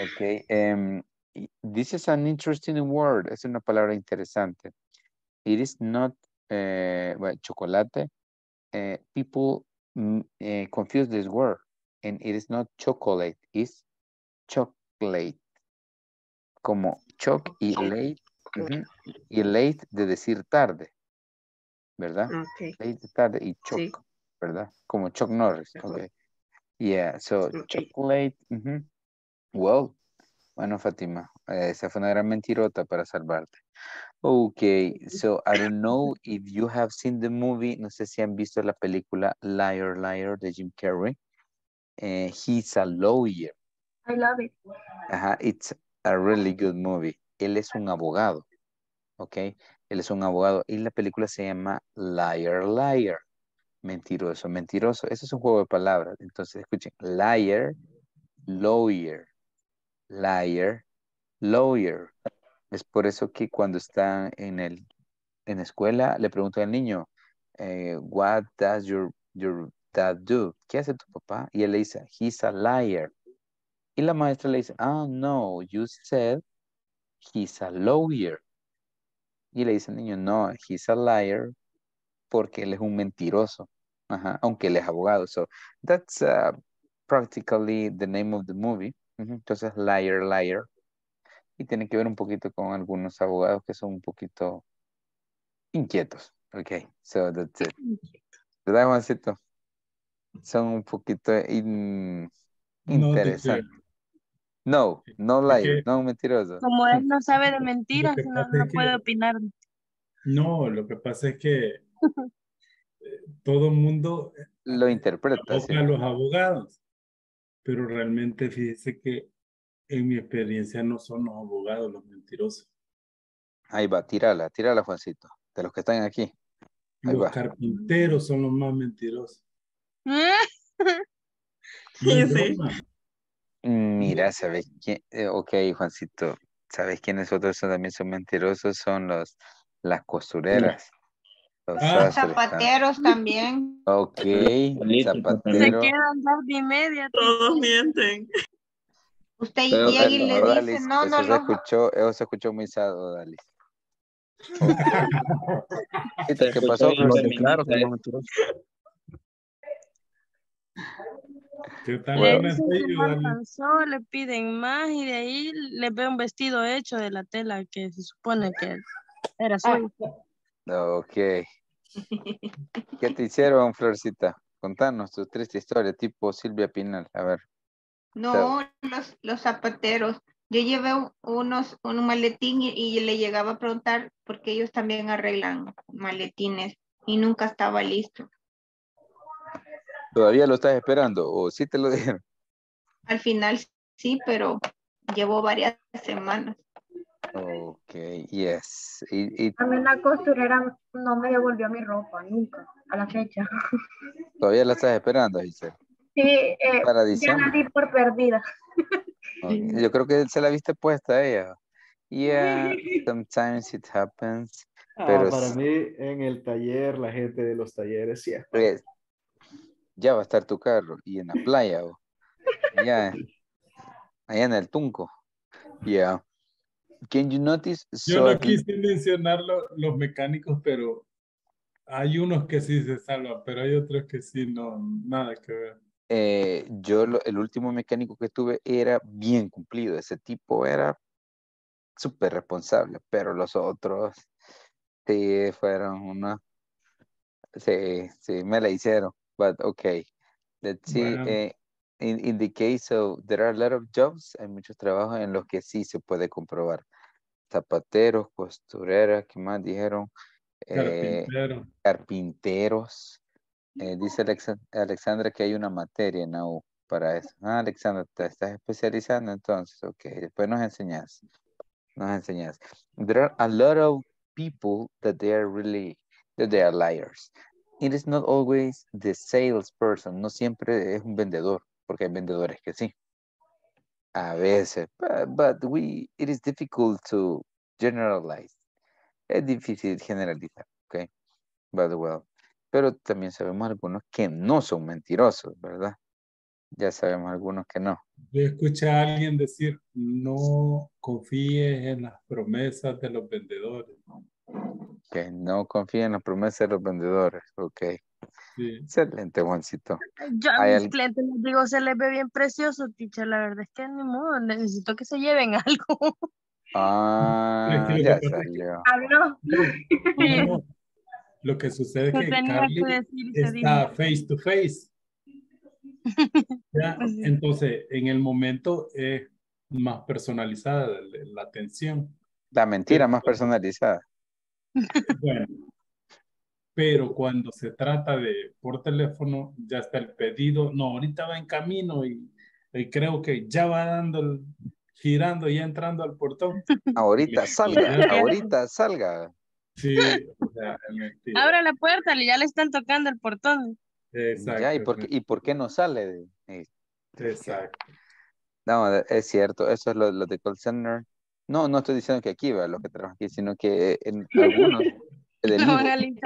Okay. Um, this is an interesting word. Es una palabra interesante. It is not uh, well, chocolate. Uh, people Uh, confuse this word, and it is not chocolate, it's chocolate. Como choc y late, uh-huh. y late de decir tarde, ¿verdad? Okay. Late de tarde y choc, sí. ¿verdad? Como Chuck Norris. Okay. Yeah, so okay. chocolate. Uh-huh. Well, bueno, Fatima, esa fue una gran mentirota para salvarte. Okay, so I don't know if you have seen the movie. No sé si han visto la película Liar, Liar de Jim Carrey. Uh, he's a lawyer. I love it. Uh-huh. It's a really good movie. Él es un abogado. Okay, él es un abogado. Y la película se llama Liar, Liar. Mentiroso, mentiroso. Eso es un juego de palabras. Entonces, escuchen. Liar, lawyer. Liar, lawyer. Es por eso que cuando están en el en la escuela le pregunto al niño, eh, what does your, your dad do? ¿Qué hace tu papá? Y él le dice, he's a liar. Y la maestra le dice, oh no, you said he's a lawyer. Y le dice al niño, no, he's a liar porque él es un mentiroso. Ajá, aunque él es abogado. So that's uh, practically the name of the movie. Entonces, liar, liar. Y tiene que ver un poquito con algunos abogados que son un poquito inquietos. Okay, so that's it. ¿Verdad, Juancito? Son un poquito in... no, interesantes. No, no liar, no mentiroso. Como él no sabe de mentiras, no, no puede que... opinar. No, lo que pasa es que todo el mundo lo interpreta. O sea, sí. Los abogados. Pero realmente fíjese que en mi experiencia no son los abogados los mentirosos. Ahí va, tírala, tírala, Juancito, de los que están aquí. Ahí los va. Carpinteros son los más mentirosos. Sí, sí. Mira, ¿sabes qué? Eh, ok, Juancito, ¿sabes quiénes otros son, también son mentirosos? Son los, las costureras. Los ah, zapateros están... también. Ok, zapateros. Se quedan dos y media. Todos mienten. Usted pero, llega y le Odalis, dice, no, no, no. Escuchó, eso se escuchó muy sado, Odalis. ¿Qué pasó? Claro, que mentiroso. ¿Qué tan bueno alcanzó, le piden más y de ahí les ve un vestido hecho de la tela que se supone que era suyo. Ok. ¿Qué te hicieron, Florcita? Contanos tu triste historia, tipo Silvia Pinal. A ver. No, los, los zapateros. Yo llevé unos, un maletín y, y le llegaba a preguntar porque ellos también arreglan maletines y nunca estaba listo. ¿Todavía lo estás esperando o sí te lo dijeron? Al final sí, pero llevo varias semanas. Ok, yes. Y, y... a mí la costurera no me devolvió mi ropa, nunca, a la fecha. ¿Todavía la estás esperando, Gisela? Sí, eh, para ya la di por perdida. Okay. Yo creo que se la viste puesta a ella. Yeah, sometimes it happens. Ah, pero para es... mí, en el taller, la gente de los talleres siempre... Yes. Ya va a estar tu carro y en la playa o allá, allá en el Tunco. Yeah. Can you notice? Yo so no quise can... mencionar lo, los mecánicos, pero hay unos que sí se salvan, pero hay otros que sí no, nada que ver. Eh, yo lo, el último mecánico que tuve era bien cumplido, ese tipo era súper responsable, pero los otros sí fueron una, sí, sí me la hicieron. But okay, let's see. Bueno. eh, in, in the case of, there are a lot of jobs, hay muchos trabajos en los que sí se puede comprobar. Zapateros, costureras, ¿qué más dijeron? Carpintero. Eh, carpinteros. Eh, dice Alexa, Alexandra que hay una materia en la U para eso. Ah, Alexandra, te estás especializando entonces. Okay, después nos enseñas. Nos enseñas. There are a lot of people that they are really, that they are liars. It is not always the salesperson. No siempre es un vendedor, porque hay vendedores que sí. A veces. But, but we, it is difficult to generalize. Es difícil generalizar, okay? But well. Pero también sabemos algunos que no son mentirosos, ¿verdad? Ya sabemos algunos que no. Yo escuché a alguien decir, no confíes en las promesas de los vendedores. Que no confíen en las promesas de los vendedores. Ok. Sí. Excelente, Juancito. Yo a mis alguien... clientes les digo, se les ve bien precioso, teacher. La verdad es que ni modo, necesito que se lleven algo. Ah, ya salió. Habló. No, no. Lo que sucede es que Carly que está face to face. ¿Ya? Entonces, en el momento es más personalizada la atención. La mentira más personalizada. Bueno, pero cuando se trata de por teléfono, ya está el pedido, no, ahorita va en camino y, y creo que ya va dando, girando y entrando al portón. Ahorita salga, ahorita salga. Sí, o sea, abra la puerta, ya le están tocando el portón. Exacto. Ya, ¿y, por qué, ¿y por qué no sale? De, de, de, Exacto. No, es cierto, eso es lo, lo de call center. No, no estoy diciendo que aquí va los que trabajan aquí, sino que en algunos de delivery.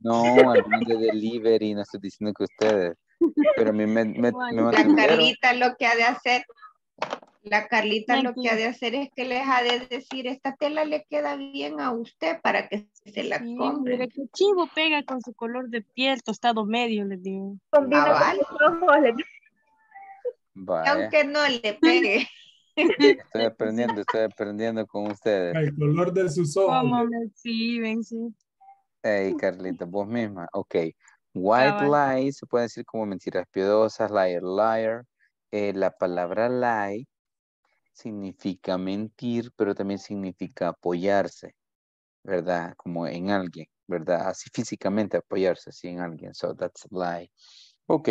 No, algunos de delivery, no estoy diciendo que ustedes. Pero a mí me... me, me la Carlita lo que ha de hacer, la Carlita lo que ha de hacer es que les ha de decir, esta tela le queda bien a usted para que se la compre. Sí, pero que chivo pega con su color de piel, tostado medio, les digo. Combina ah, vale. con los ojos, les digo. Vale. Aunque no le pegue. Estoy aprendiendo, estoy aprendiendo con ustedes. El color de sus ojos. ¿Cómo me siguen? Sí. Hey, Carlita, vos misma. Ok. White lies se puede decir como mentiras piadosas, liar, liar. Eh, la palabra lie significa mentir, pero también significa apoyarse, ¿verdad? Como en alguien, ¿verdad? Así físicamente apoyarse, así en alguien. So that's lie. Ok.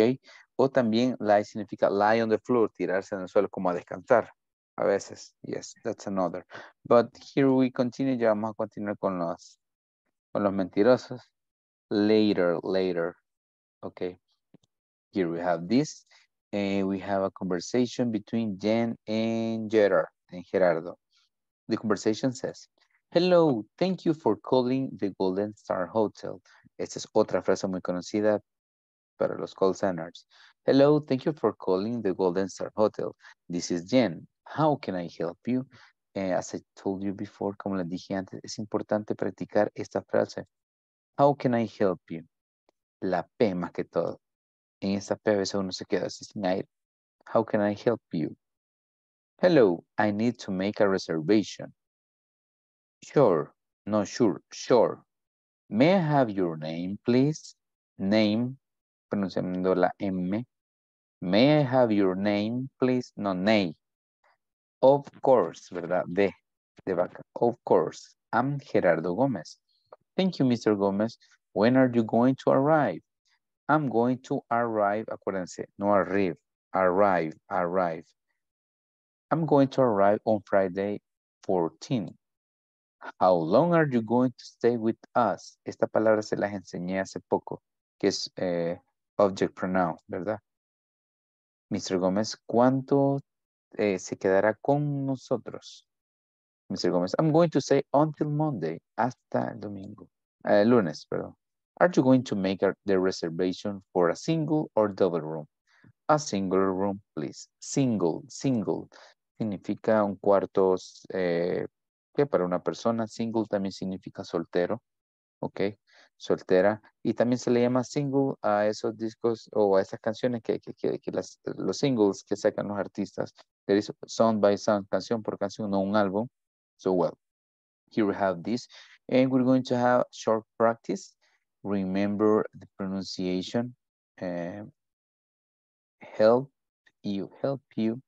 O también lie significa lie on the floor, tirarse en el suelo como a descansar. a veces. Yes, that's another. But here we continue. Ya vamos a continuar con los, con los mentirosos. Later, later. Okay. Here we have this. And we have a conversation between Jen and Gerard, and Gerardo. The conversation says, hello, thank you for calling the Golden Star Hotel. Esta es otra frase muy conocida para los call centers. Hello, thank you for calling the Golden Star Hotel. This is Jen. How can I help you? Eh, as I told you before, como les dije antes, es importante practicar esta frase. How can I help you? La P más que todo. En esta P a veces uno se queda así sin aire. How can I help you? Hello, I need to make a reservation. Sure, no sure, sure. May I have your name, please? Name, pronunciando la M. May I have your name, please? No, nay. Of course, ¿verdad? De, de vaca. Of course. I'm Gerardo Gomez. Thank you, Mister Gomez. When are you going to arrive? I'm going to arrive, acuérdense, no arrive, arrive, arrive. I'm going to arrive on Friday fourteenth. How long are you going to stay with us? Esta palabra se las enseñé hace poco, que es eh, object pronoun, ¿verdad? Mister Gomez, ¿cuánto eh, se quedará con nosotros? Mister Gomez, I'm going to stay until Monday, hasta el domingo, eh, lunes, perdón. Are you going to make the reservation for a single or double room? A single room, please. Single, single. Significa un cuarto... Eh, que para una persona, single también significa soltero, ok, soltera, y también se le llama single a esos discos o a esas canciones que, que, que, que las, los singles que sacan los artistas, there is song by song, canción por canción, no un álbum, so well, here we have this, and we're going to have short practice, remember the pronunciation, uh, help you, help you,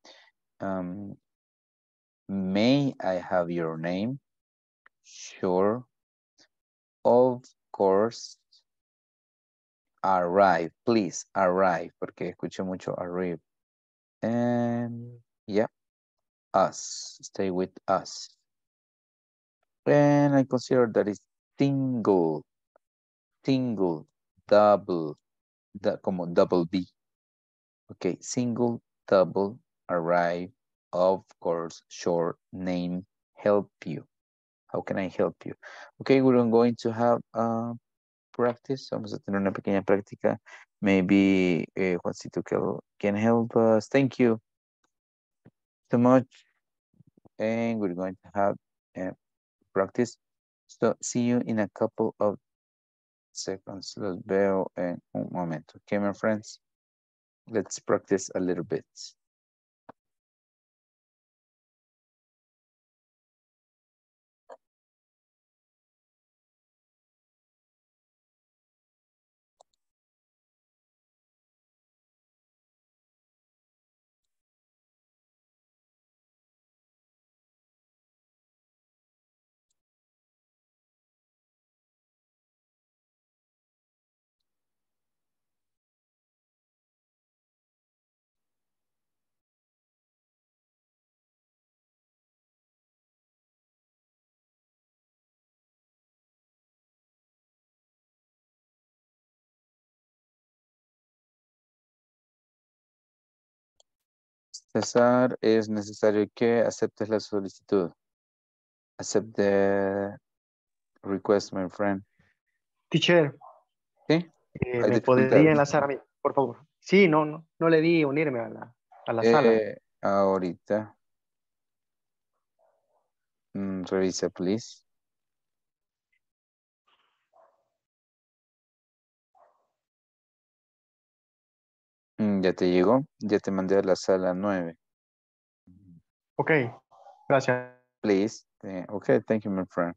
um, may I have your name? Sure. Of course. Arrive, please, arrive. Porque escuché mucho arrive. And yeah, us, stay with us. And I consider that is single, single, double, da, como double B. Okay, single, double, arrive. Of course, short name, help you. How can I help you? Okay, we're going to have a practice. Vamos a tener una pequeña práctica. Maybe eh, Juancito can help us. Thank you so much. And we're going to have a practice. So see you in a couple of seconds. Los veo en un momento. Okay, my friends, let's practice a little bit. César, es necesario que aceptes la solicitud. Accept the request, my friend. Teacher. ¿Sí? Eh, ¿Me podría enlazar a mí, por favor? Sí, no, no, no le di unirme a la, a la eh, sala. Ahorita. Mm, revisa, please. Ya te llegó, ya te mandé a la sala nueve. Ok, gracias. Please, ok, thank you, my friend.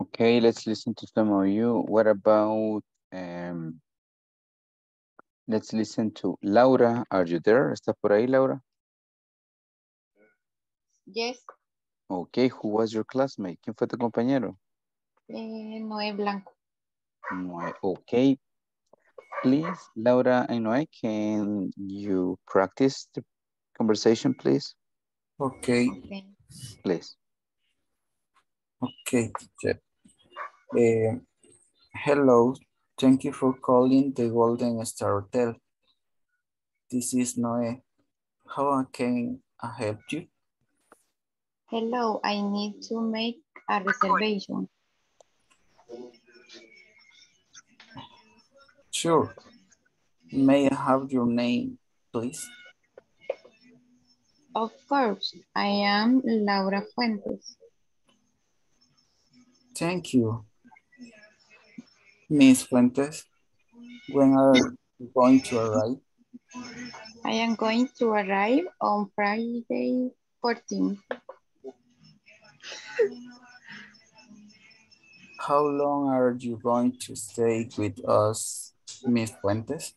Okay, let's listen to some of you. What about, um, let's listen to Laura. Are you there? ¿Estás por ahí, Laura? Yes. Okay, who was your classmate? ¿Quién fue tu compañero? Eh, Noé Blanco. Noé, okay. Please, Laura and Noé, can you practice the conversation, please? Okay. Okay. Please. Okay. Uh, hello. Thank you for calling the Golden Star Hotel. This is Noé. How can I help you? Hello, I need to make a reservation. Sure. May I have your name, please? Of course. I am Laura Fuentes. Thank you. Miss Fuentes, when are you going to arrive? I am going to arrive on Friday fourteenth. How long are you going to stay with us, Miss Fuentes?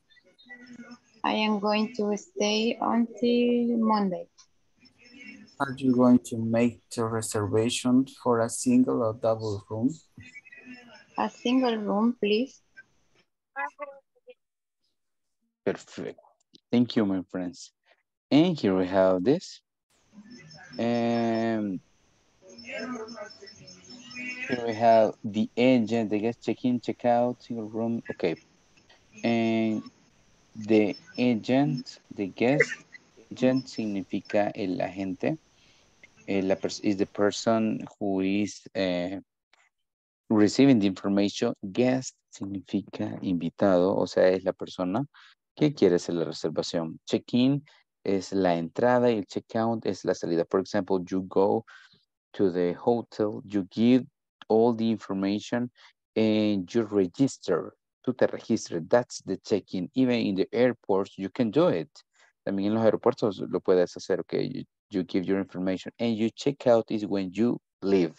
I am going to stay until Monday. Are you going to make the reservation for a single or double room? A single room, please. Perfect. Thank you, my friends. And here we have this. Um, Here we have the agent, the guest check-in, check-out, single room, okay. And the agent, the guest, agent significa el agente. El, is the person who is uh, receiving the information. Guest significa invitado, o sea, es la persona que quiere hacer la reservación. Check-in es la entrada y el check-out es la salida. For example, you go to the hotel, you give all the information and you register. Tú te registras. That's the check-in. Even in the airports, you can do it. También en los aeropuertos lo puedes hacer. Okay, you, you give your information and you check out is when you leave.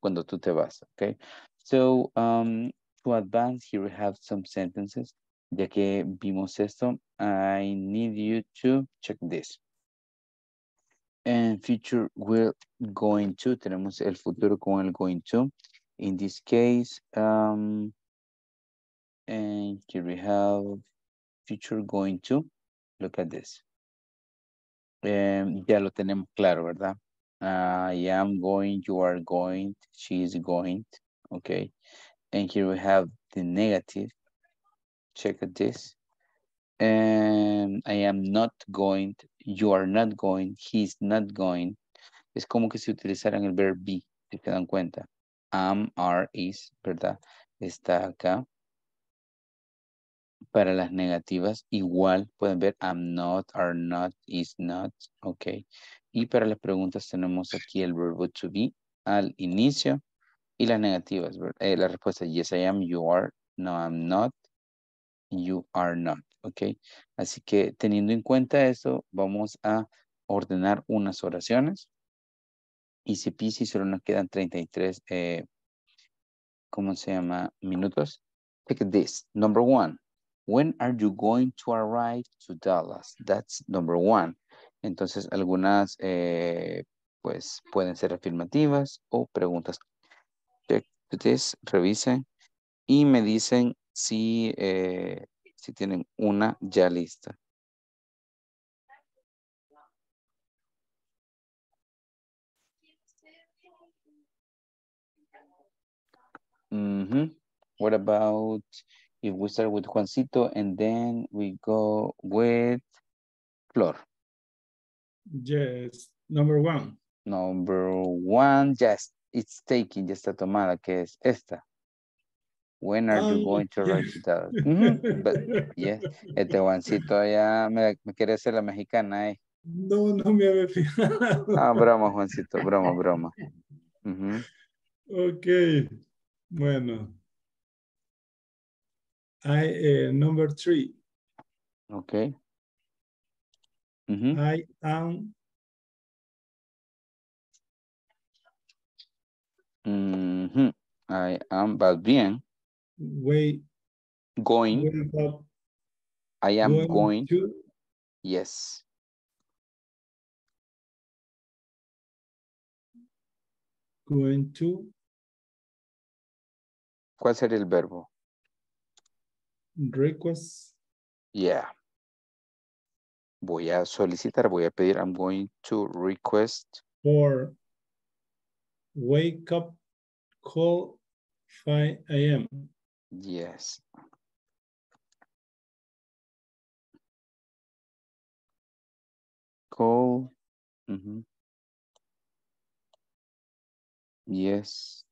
Cuando tú te vas. Okay. So um, to advance, here we have some sentences. Ya que vimos esto, I need you to check this. And future will going to. Tenemos el futuro con el going to. In this case, um, and here we have future going to. Look at this. Um, ya lo tenemos claro, ¿verdad? Uh, I am going, you are going, she is going. Okay. And here we have the negative. Check at this. Um, I am not going, you are not going, he's not going. Es como que si utilizaran el verbo be, si se dan cuenta. Am, are, is, ¿verdad? Está acá. Para las negativas, igual pueden ver am not, are not, is not. Ok. Y para las preguntas tenemos aquí el verbo to be al inicio. Y las negativas, eh, la respuesta yes I am, you are, no I'm not, you are not. Ok, así que teniendo en cuenta eso, vamos a ordenar unas oraciones. Y si pisi solo nos quedan treinta y tres, eh, ¿cómo se llama? Minutos. Take this. Number one. When are you going to arrive to Dallas? That's number one. Entonces, algunas eh, pues pueden ser afirmativas o preguntas. Check this, revisen. Y me dicen si... Eh, si tienen una ya lista. Mm-hmm. What about if we start with Juancito and then we go with Flor? Yes, number one. Number one, yes, it's taking, ya está tomada, que es esta. When are um, you going to arrive to Dallas? Mm-hmm. But yes, este Juancito ya me, me quiere hacer la mexicana, eh. No, no me había fijado. Ah, broma, Juancito, broma, broma. Uh-huh. Ok, bueno. I, eh, number three. Ok. Mm-hmm. I am. Mm-hmm. I am, but bien. Wait. Going. Going I am going, going to. Yes. Going to. ¿Cuál sería el verbo? Request. Yeah. Voy a solicitar, voy a pedir, I'm going to request. For wake up call five A M Yes. Call. Mm-hmm. Yes.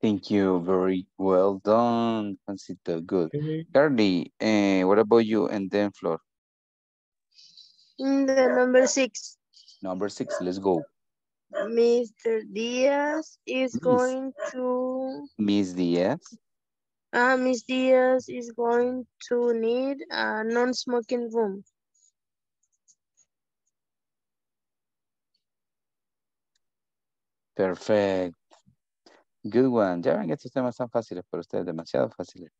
Thank you. Very well done. Juancito, good. Okay. Carly, eh, what about you? And then Flor. In the number six. Number six, let's go. Mister Diaz is Miss. going to... Miss Diaz? Uh, Miss Diaz is going to need a non-smoking room. Perfect. Good one. Ya ven que estos temas son fáciles para ustedes, demasiado fáciles.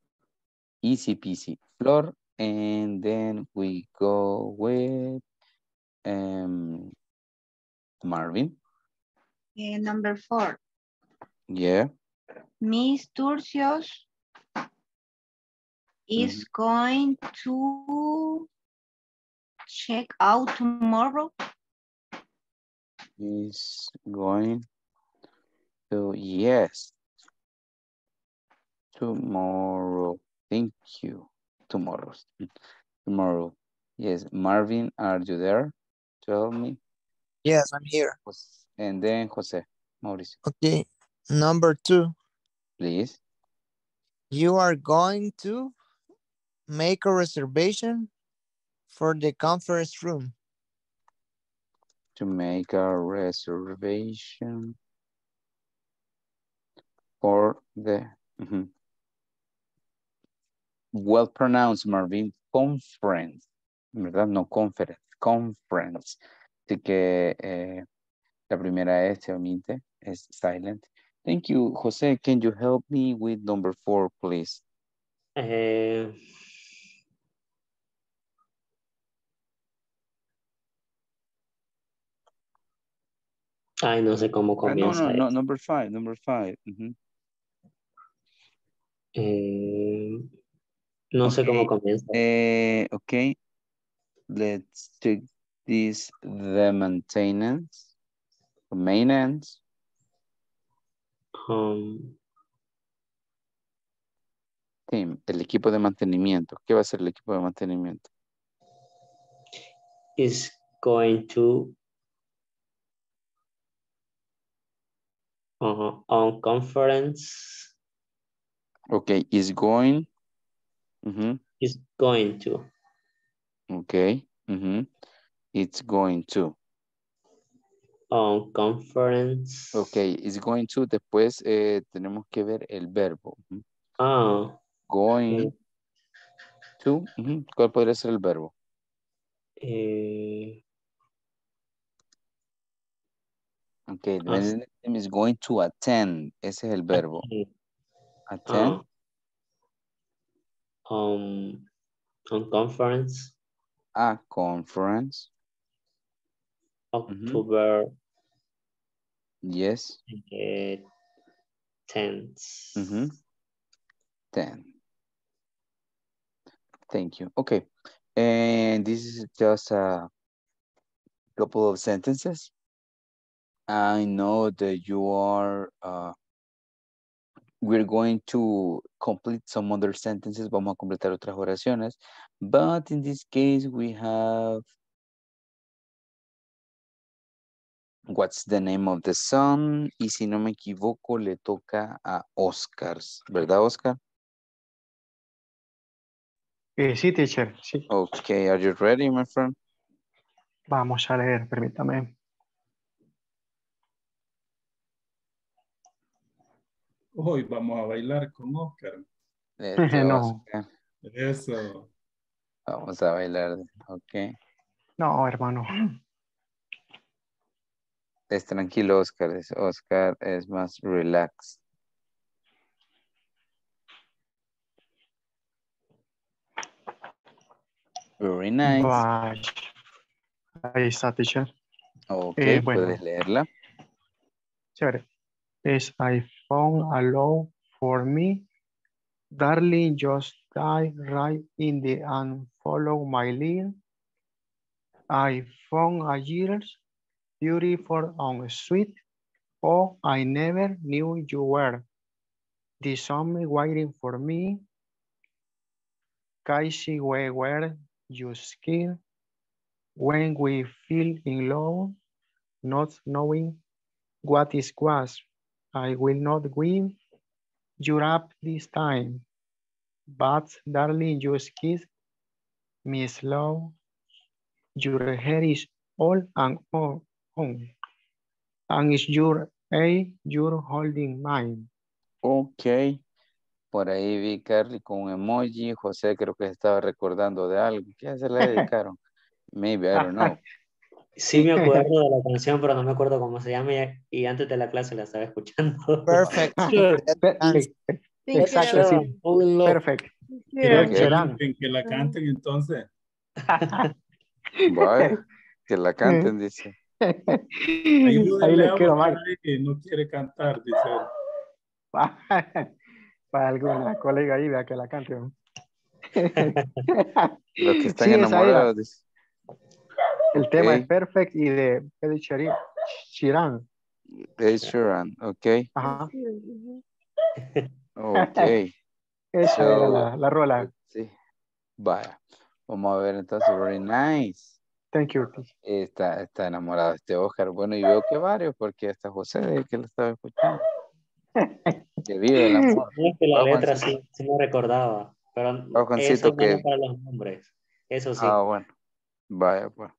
Easy peasy. Flor, and then we go with um, Marvin. Uh, number four. Yeah. Miss Turcios is mm-hmm. going to check out tomorrow. Is going So yes, tomorrow, thank you, tomorrow, tomorrow, yes, Marvin, are you there? Tell me. Yes, I'm here. And then José Mauricio. Okay, number two. Please. You are going to make a reservation for the conference room. To make a reservation. For the, mm-hmm. well pronounced, Marvin, conference, ¿verdad? No conference, conference. Así que eh, la primera es, se omite, es silent. Thank you, José. Can you help me with number four, please? Uh, ay, no sé cómo comienza. Ah, no, no, no, number five, number five. Mm-hmm. Eh, no okay. sé cómo comienza. Eh, ok. Let's take this, the maintenance. Maintenance. Um, Team, el equipo de mantenimiento. ¿Qué va a ser el equipo de mantenimiento? Is going to uh, on conference. Okay, is going. Mm-hmm. Is going to. Okay. Mm-hmm. It's going to. On um, conference. Okay, is going to. Después eh, tenemos que ver el verbo. Ah. Going okay. to. Mm-hmm. ¿Cuál podría ser el verbo? Eh... Okay, ah. the name is going to attend. Ese es el verbo. Okay. Attend. Uh, um, on conference. A conference. October. Mm-hmm. Yes. Uh, tenth. Mm-hmm. Ten. Thank you. Okay. And this is just a couple of sentences. I know that you are... Uh, We're going to complete some other sentences. Vamos a completar otras oraciones. But in this case, we have... What's the name of the son? Y si no me equivoco, le toca a Oscar. ¿Verdad, Oscar? Eh, sí, teacher. Sí. Okay, are you ready, my friend? Vamos a leer, permítame. Hoy vamos a bailar con Oscar. Este no. Oscar. Eso. Vamos a bailar. Ok. No, hermano. Es tranquilo, Oscar. Es, Oscar es más relax. Very nice. Bye. Ahí está, teacher. Ok, eh, bueno. ¿Puedes leerla? Chévere. Es I found a love for me. Darling, just dive right in the and follow my lead. I found a year's beautiful and sweet. Oh, I never knew you were. The summer waiting for me. Casey, where were you skin? When we feel in love, not knowing what is was, I will not win you up this time. But darling, just kiss me slow. Your hair is all and all on. And it's your eye, you're holding mine. Ok. Por ahí vi Carly con un emoji. José creo que estaba recordando de algo. ¿Qué se le dedicaron? Maybe, I don't know. Sí me acuerdo de la canción, pero no me acuerdo cómo se llama y antes de la clase la estaba escuchando. Perfect. Exacto, sí. Perfect. Creo que, que la canten entonces. Bye. Que la canten, dice. Ahí le quiero mal. No quiere cantar, dice. Para alguna colega ahí, vea que la cante. Los que están sí, enamorados, dice. El tema okay. es Perfect y de Ed Sheeran. Ed Sheeran, ok. Ajá. Ok. Esa so, era la, la rola. Sí. Vaya. Vamos a ver entonces. Very nice. Thank you. Está, está enamorado este Oscar. Bueno, y veo que varios, porque hasta José de que lo estaba escuchando. Que vive el amor. Es que la letra sí, sí me recordaba. Pero eso que... no para los nombres. Eso sí. Ah, bueno. Vaya, pues.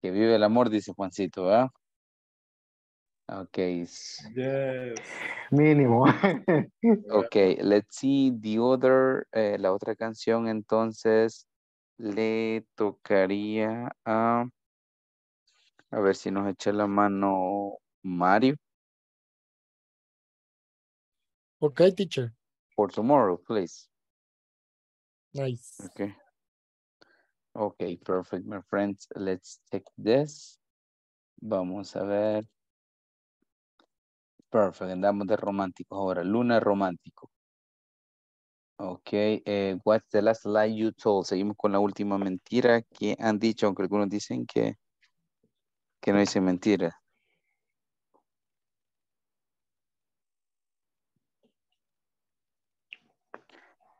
Que vive el amor, dice Juancito, ¿verdad? Ok. Yes. Mínimo. Ok, let's see the other, eh, la otra canción, entonces, le tocaría a, a ver si nos echa la mano Mario. Ok, teacher. For tomorrow, please. Nice. Ok. Okay, perfect, my friends. Let's take this. Vamos a ver. Perfect, andamos de romántico ahora. Luna romántico. Okay, eh, what's the last lie you told? Seguimos con la última mentira que han dicho, aunque algunos dicen que, que no dicen mentiras.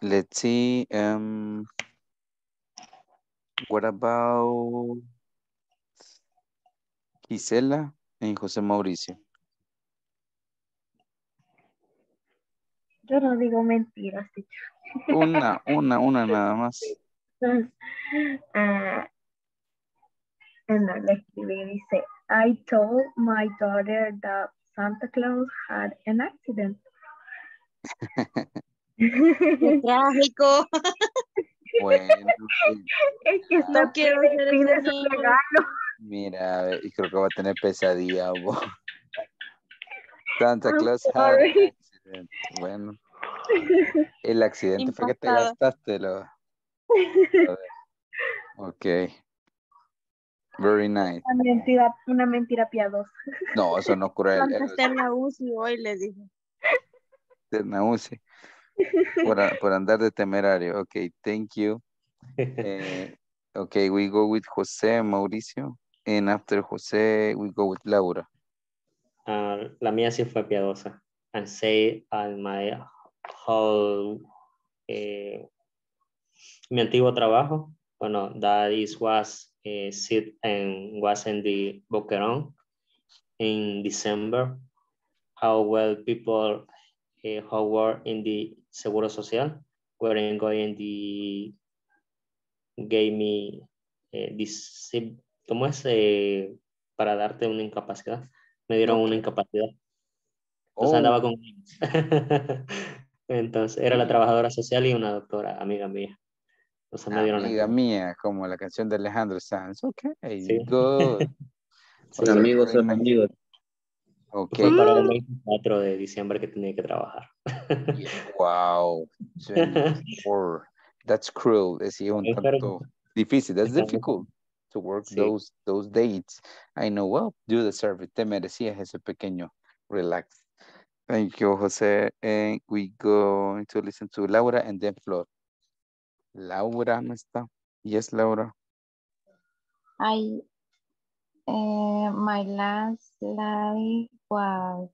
Let's see. Um, What about Gisela and José Mauricio? Yo no digo mentiras, teacher. Una, una, una nada más. Entonces, uh, and le escribí, dice, I told my daughter that Santa Claus had an accident. ¡Qué trágico! Bueno, es que no, no quiero hacer ese regalo. Mira, a ver, y creo que va a tener pesadilla. Bo. Santa Claus. Bueno, el accidente impactado. Fue que te gastaste. Lo... Ok. Very nice. Una mentira, una mentira piadosa. No, eso no es cruel. Terna U C I hoy le dije. Terna U C I. Por, a, por andar de temerario. Ok, thank you. Eh, ok, we go with José Mauricio. And after José, we go with Laura. Uh, la mía sí fue piadosa. And say on my whole, eh, mi antiguo trabajo. Bueno, that is was eh, sit and was in the Boquerón in December. How well people Uh, how were in the Seguro Social, where I'm going the gave me uh, this, ¿cómo es? Eh, para darte una incapacidad. Me dieron una incapacidad. Entonces oh. andaba con Entonces, era la trabajadora social y una doctora, amiga mía. Entonces me dieron amiga la... mía, como la canción de Alejandro Sanz. Ok, sí. Good. Sí, sí, amigos son amigos. Okay. Fue para el veinticuatro de diciembre que tenía que trabajar. Yeah, wow. That's cruel. Es un tanto difícil. That's difficult to work sí. those, those dates. I know, well, you deserve it. Te merecías ese pequeño relax. Thank you, José. And we go to listen to Laura and then Flor. Laura, ¿no está? Yes, Laura. I... Uh, my last life was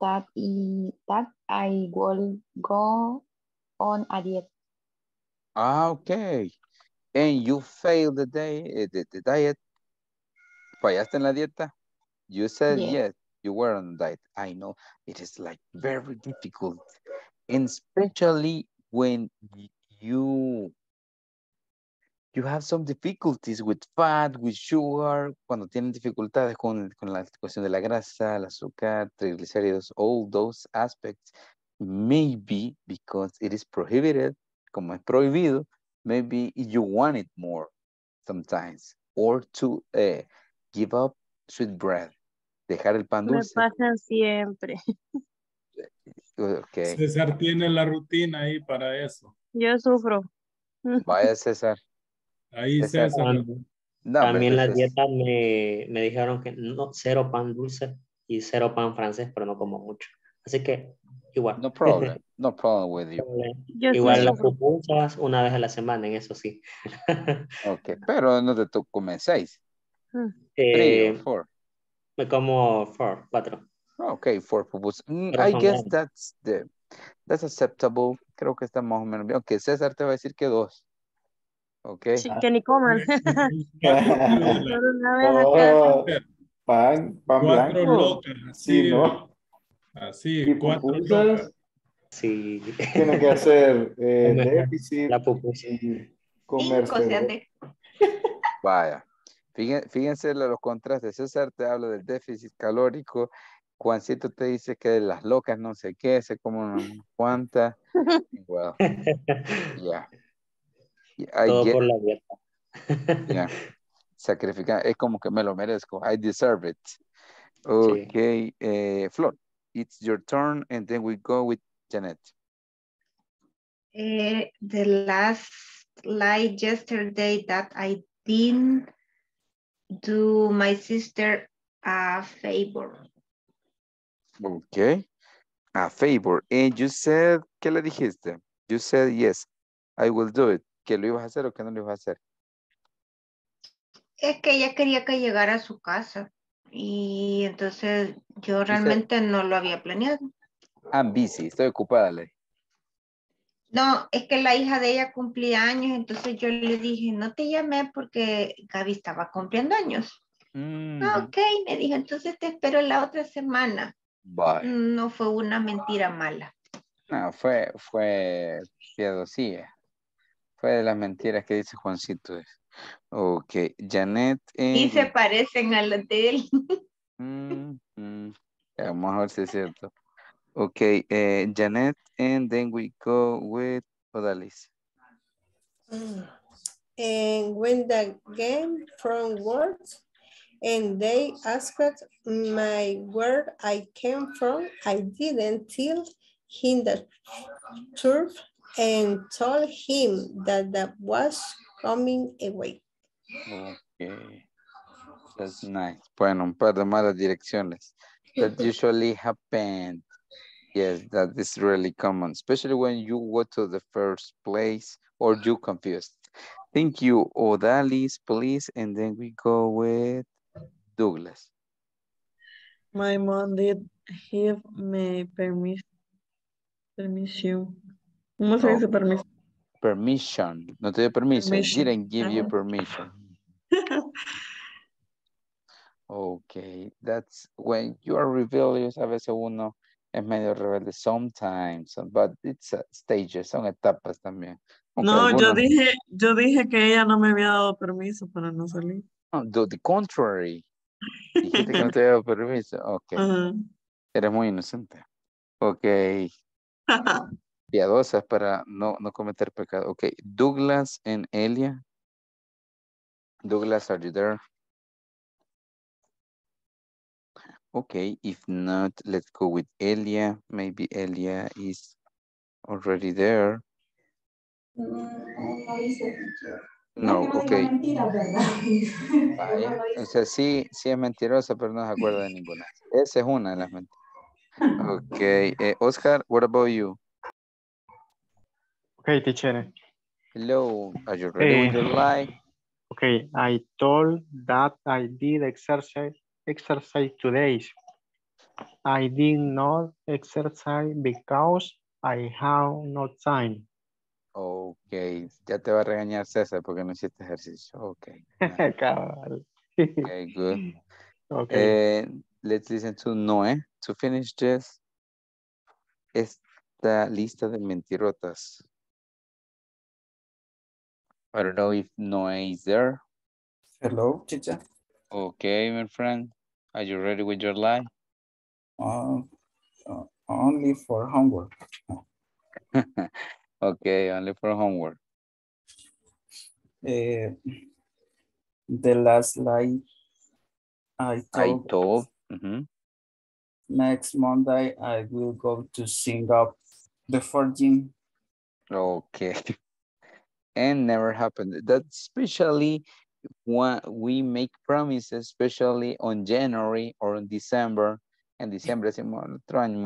that, he, that I will go on a diet. Ah, okay. And you failed the, day, the, the diet. Fallaste en la dieta? You said yes. yes, you were on diet. I know it is like very difficult. And especially when you... You have some difficulties with fat, with sugar, cuando tienen dificultades con, con la cuestión de la grasa, el azúcar, triglicéridos, all those aspects, maybe because it is prohibited, como es prohibido, maybe you want it more sometimes, or to uh, give up sweet bread, dejar el pan dulce. Me pasan siempre. Okay. César tiene la rutina ahí para eso. Yo sufro. Vaya, César. Ahí César. César. No, también la dieta me, me dijeron que no, cero pan dulce y cero pan francés, pero no como mucho. Así que igual. No problem, no problem with you. Igual sí, las pupusas una vez a la semana, en eso sí. Ok, pero no te comen seis. Eh, four. Me como four, cuatro. Ok, four pupusas. Mm, I guess bien. that's the, that's acceptable. Creo que está más o menos bien. Ok, César te va a decir que dos. Okay. Sí, que ni coman. Oh, pan, pan cuatro blanco. Locas, así, sí, ¿no? Así, y cuatro pupusas. Locas. Sí. Tiene que hacer eh, déficit. La pupusa. Comerse. Vaya. Fíjense, fíjense los contrastes. César te habla del déficit calórico. Juancito te dice que de las locas no sé qué, se comen unas cuantas. Well, yeah. I Todo get, por la dieta. Yeah. Sacrificar, es como que me lo merezco. I deserve it. Okay, sí. eh, Flor, it's your turn and then we go with Janet. Eh, the last, like yesterday, that I didn't do my sister a favor. Okay, a favor. And you said, ¿qué le dijiste? You said, yes, I will do it. ¿Que lo ibas a hacer o que no lo ibas a hacer? Es que ella quería que llegara a su casa. Y entonces yo realmente no lo había planeado. I'm busy, estoy ocupada, le. No, es que la hija de ella cumplía años. Entonces yo le dije, no te llamé porque Gaby estaba cumpliendo años. Mm. Ah, ok, me dijo, entonces te espero la otra semana. Bye. No fue una mentira mala. No, fue, fue piadosía. De las mentiras que dice Juancito. Ok, Janet. Eh. Y se parecen al hotel. Mm, mm. A lo mejor sí es cierto. Ok, eh, Janet, and then we go with Odalis. Mm. And when the game from work, and they asked my where I came from, I didn't tell him the truth. And told him that that was coming away. Okay, that's nice. Bueno, un par de malas direcciones. That usually happened. Yes, that is really common, especially when you go to the first place or you confused. Thank you, Odalis, please. And then we go with Douglas. My mom did give me permission. Permission. ¿Cómo se dice permiso? Permission. No te dio permiso. Permission. Didn't give you permission. Okay. That's when you are rebellious. A veces uno es medio rebelde. Sometimes. But it's stages. Son etapas también. Aunque no, algunos... yo, dije, yo dije que ella no me había dado permiso para no salir. No, do the contrary. Dijiste que no te había dado permiso. Okay. Uh-huh. Eres muy inocente. Okay. piadosas para no, no cometer pecado. Ok, Douglas and Elia. Douglas, are you there? Okay, if not, let's go with Elia. Maybe Elia is already there. No, okay. Vaya. O sea, sí, sí es mentirosa, pero no se acuerda de ninguna. Esa es una de las mentiras. Okay, eh, Oscar, what about you? Okay, teacher. Hello, are you ready hey. with your life? Okay, I told that I did exercise exercise today. I did not exercise because I have no time. Okay, ya te va a regañar César porque no hiciste ejercicio. Okay. Cabal. Okay, good. Okay. Eh, let's listen to Noé to finish this. Esta lista de mentirotas. I don't know if Noé is there. Hello, teacher. Okay, my friend. Are you ready with your life? Uh, uh, only for homework. Okay, only for homework. Uh, the last lie I told. I told. Mm-hmm. Next Monday, I will go to sing up the fourteenth. Okay. And never happened. That's especially when we make promises, especially on January or on December. And December, I'm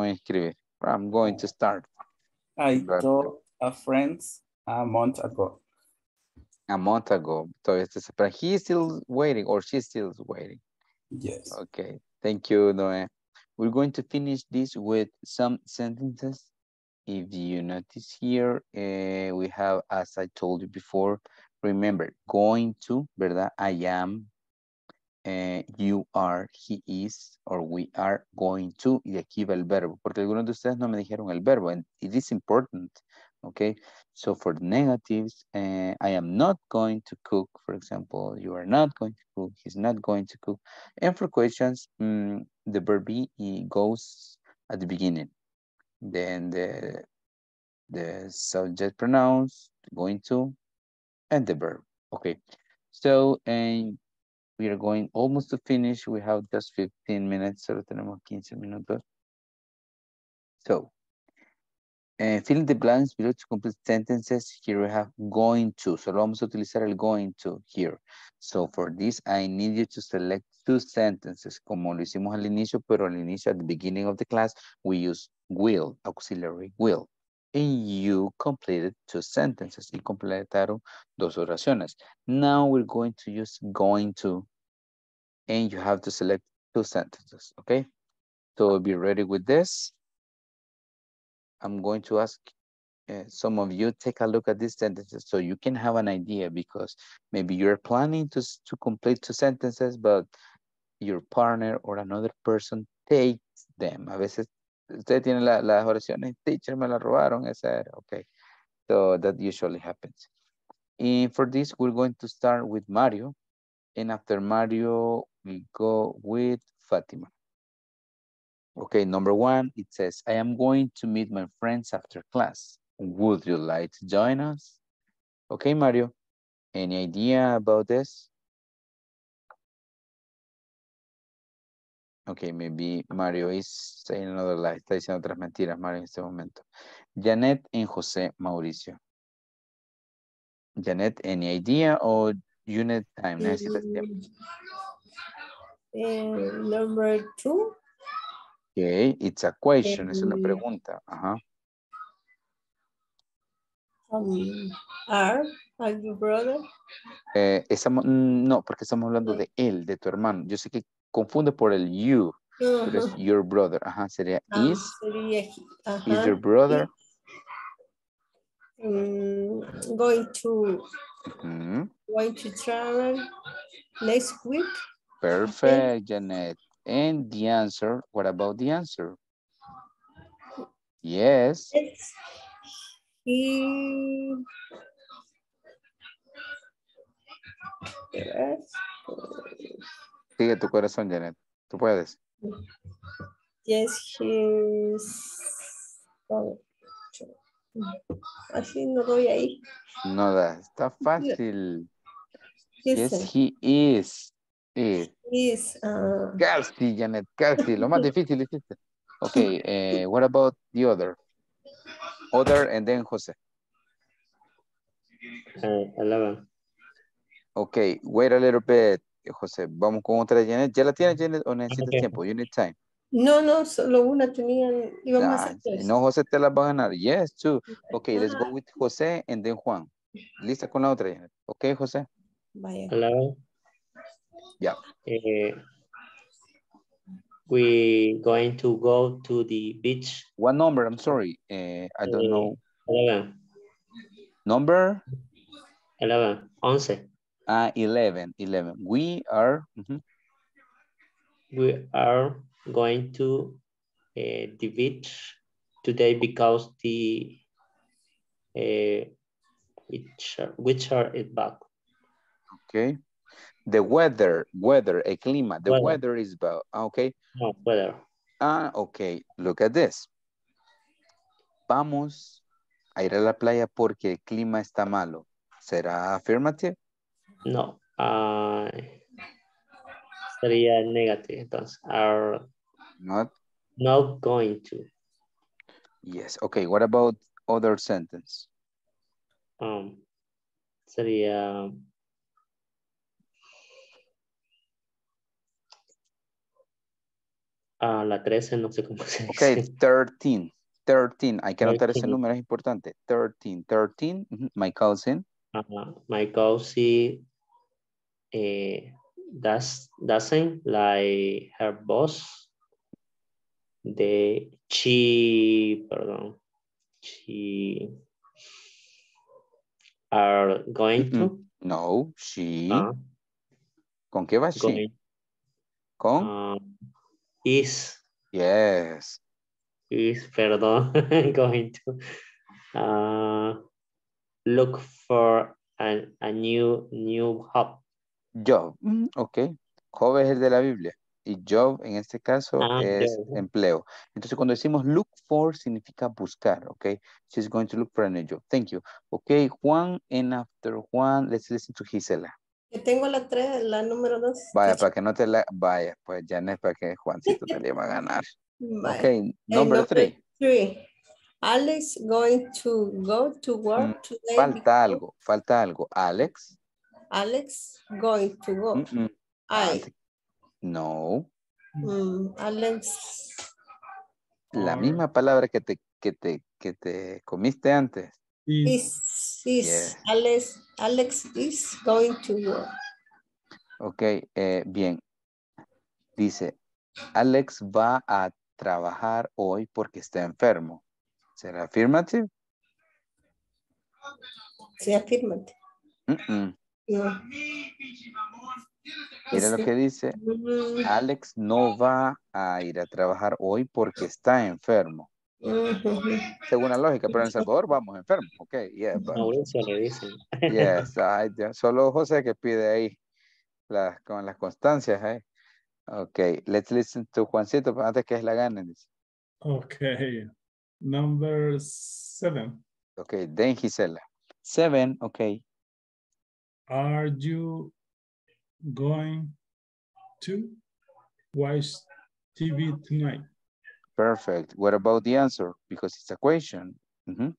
going to start. I but, told a friend a month ago. A month ago. So but he's still waiting or she's still waiting. Yes. Okay. Thank you, Noé. We're going to finish this with some sentences. If you notice here, eh, we have, as I told you before, remember, going to, ¿verdad? I am, eh, you are, he is, or we are going to, y aquí va el verbo. Porque algunos de ustedes no me dijeron el verbo, and it is important, okay? So for the negatives, eh, I am not going to cook, for example, you are not going to cook, he's not going to cook. And for questions, mm, the verb be goes at the beginning. Then the, the subject pronouns, going to, and the verb. Okay, so and we are going almost to finish. We have just fifteen minutes. Solo tenemos quince minutos. So, uh, fill in the blanks below to complete sentences. Here we have going to. Solo vamos a utilizar el going to here. So for this, I need you to select two sentences. Como lo hicimos al inicio, pero al inicio, at the beginning of the class, we use will, auxiliary will. And you completed two sentences. Y completaron dos oraciones. Now we're going to use going to. And you have to select two sentences, okay? So be ready with this. I'm going to ask uh, some of you take a look at these sentences so you can have an idea, because maybe you're planning to, to complete two sentences, but your partner or another person takes them. A veces usted tiene la, las oraciones, teacher, me la robaron, esa era. Okay, so that usually happens. And for this, we're going to start with Mario. And after Mario, we go with Fatima. Okay, number one, it says, I am going to meet my friends after class. Would you like to join us? Okay, Mario, any idea about this? Okay, maybe Mario is saying another lie. Está diciendo otras mentiras, Mario, en este momento. Janet and José Mauricio. Janet, any idea or unit time? Um, um, number two. Okay, it's a question, um, es una pregunta. Ajá. Um, are, are you brother? Eh, estamos, no, porque estamos hablando de él, de tu hermano. Yo sé que confunde por el you, uh-huh. Pero es your brother. Ajá, sería uh, is, sería, uh-huh. Is your brother. Um, going to, uh-huh. Going to travel next week. Perfect, Janet. And the answer, what about the answer? Yes. It's, he, yes. Sigue tu corazón, Janet. Tú puedes. Yes, he's Así no doy ahí. No da, está fácil. Yes, he is. It. Is uh... Carly, Janet, Carly. Lo más difícil es este. Ok, eh, what about the other? Other and then Jose. Uh, eleven. Ok, wait a little bit, Jose. Vamos con otra de Janet. ¿Ya la tiene Janet o necesitas okay. tiempo? You need time. No, no, solo una tenía. Íbamos nah, a hacer tres. No, Jose te la va a ganar. Yes, two. Ok, ah. let's go with Jose and then Juan. Lista con la otra, Janet. Ok, Jose. Vaya. Hello. Yeah. Uh, we going to go to the beach. What number? I'm sorry. Uh, I don't uh, know. eleven. Number? eleven. Once. Uh, eleven. eleven. We are... Mm-hmm. We are going to uh, the beach today because the... Uh, which are it back. Okay. The weather, weather, el clima. The weather, weather is about, okay. No, weather. Ah, okay. Look at this. Vamos a ir a la playa porque el clima está malo. ¿Será affirmative? No. Uh, sería negative. Entonces, are not, not going to. Yes. Okay. What about other sentence? Um, sería... Uh, la trece, no sé cómo se dice. Ok, thirteen. thirteen. Hay que anotar ese número, es importante. thirteen. thirteen. My cousin. Uh-huh. My cousin eh, does, doesn't like her boss. The she, perdón. She are going to. Mm-mm. No, she. Uh, ¿Con qué va going, she? Con. Uh, Is. Yes. Is, perdón, going to uh, look for a, a new, new job. Job, ok. Job es el de la Biblia. Y job, en este caso, ah, es yeah. empleo. Entonces, cuando decimos look for, significa buscar, ok. She's going to look for a new job. Thank you. Ok, Juan, and after Juan, let's listen to Gisela. Yo tengo la tres, la número dos. Vaya, para que no te la... Vaya, pues ya no es para que Juancito te le va a ganar. Vaya. Ok, number three. three. Alex going to go to work mm, today. Falta because... algo, falta algo. Alex. Alex going to go. Mm -mm. I. No. Mm, Alex. La oh. misma palabra que te, que te, que te comiste antes. Is, is, yes. Alex, Alex is going to work. Ok, eh, bien. Dice, Alex va a trabajar hoy porque está enfermo. ¿Será affirmative? Sí, affirmative. Mm -mm. No. Mira lo que dice. Mm. Alex no va a ir a trabajar hoy porque está enfermo. Mm-hmm. Según la lógica, pero en El Salvador vamos enfermos, ok, yeah, but... no, eso le dicen. Yes, I, solo José que pide ahí las, con las constancias, eh. Ok, let's listen to Juancito antes que es la gana. Ok, number seven. Ok, then Gisela. Seven, ok. Are you going to watch T V tonight? Perfect. What about the answer? Because it's a question. Mm-hmm.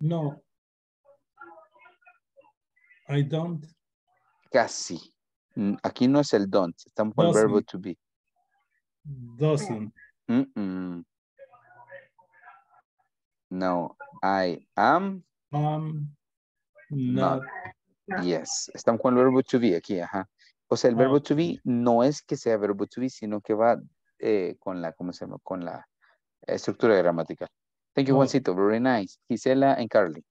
No. I don't. Casi. Aquí no es el don't. Estamos con el verbo to be. Doesn't. Mm-mm. No. I am. Um, not. not. Yes. Estamos con el verbo to be aquí. Ajá. O sea, el verbo to be no es que sea verbo to be, sino que va... Eh, con la, ¿cómo se llama? Con la eh, estructura gramatical. Thank you, Juancito. Very nice. Gisela and Carly.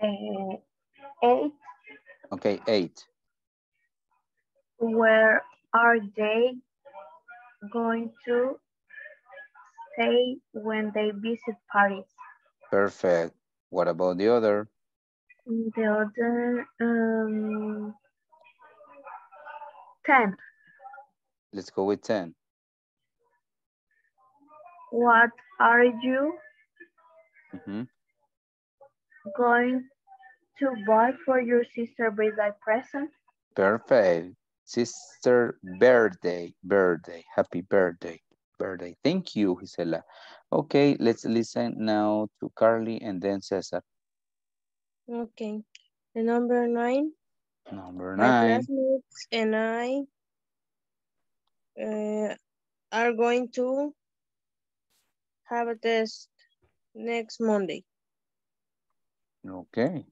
Uh, eight. Okay, eight. Where are they going to stay when they visit Paris? Perfect. What about the other? The other, um, ten. Let's go with ten. What are you Mm-hmm. Going to buy for your sister's birthday present? Perfect. Sister birthday, birthday, happy birthday, birthday. Thank you, Gisela. Okay, let's listen now to Carly and then César. Okay, the number nine. Number nine. My classmates and I uh, are going to have a test next Monday. Okay,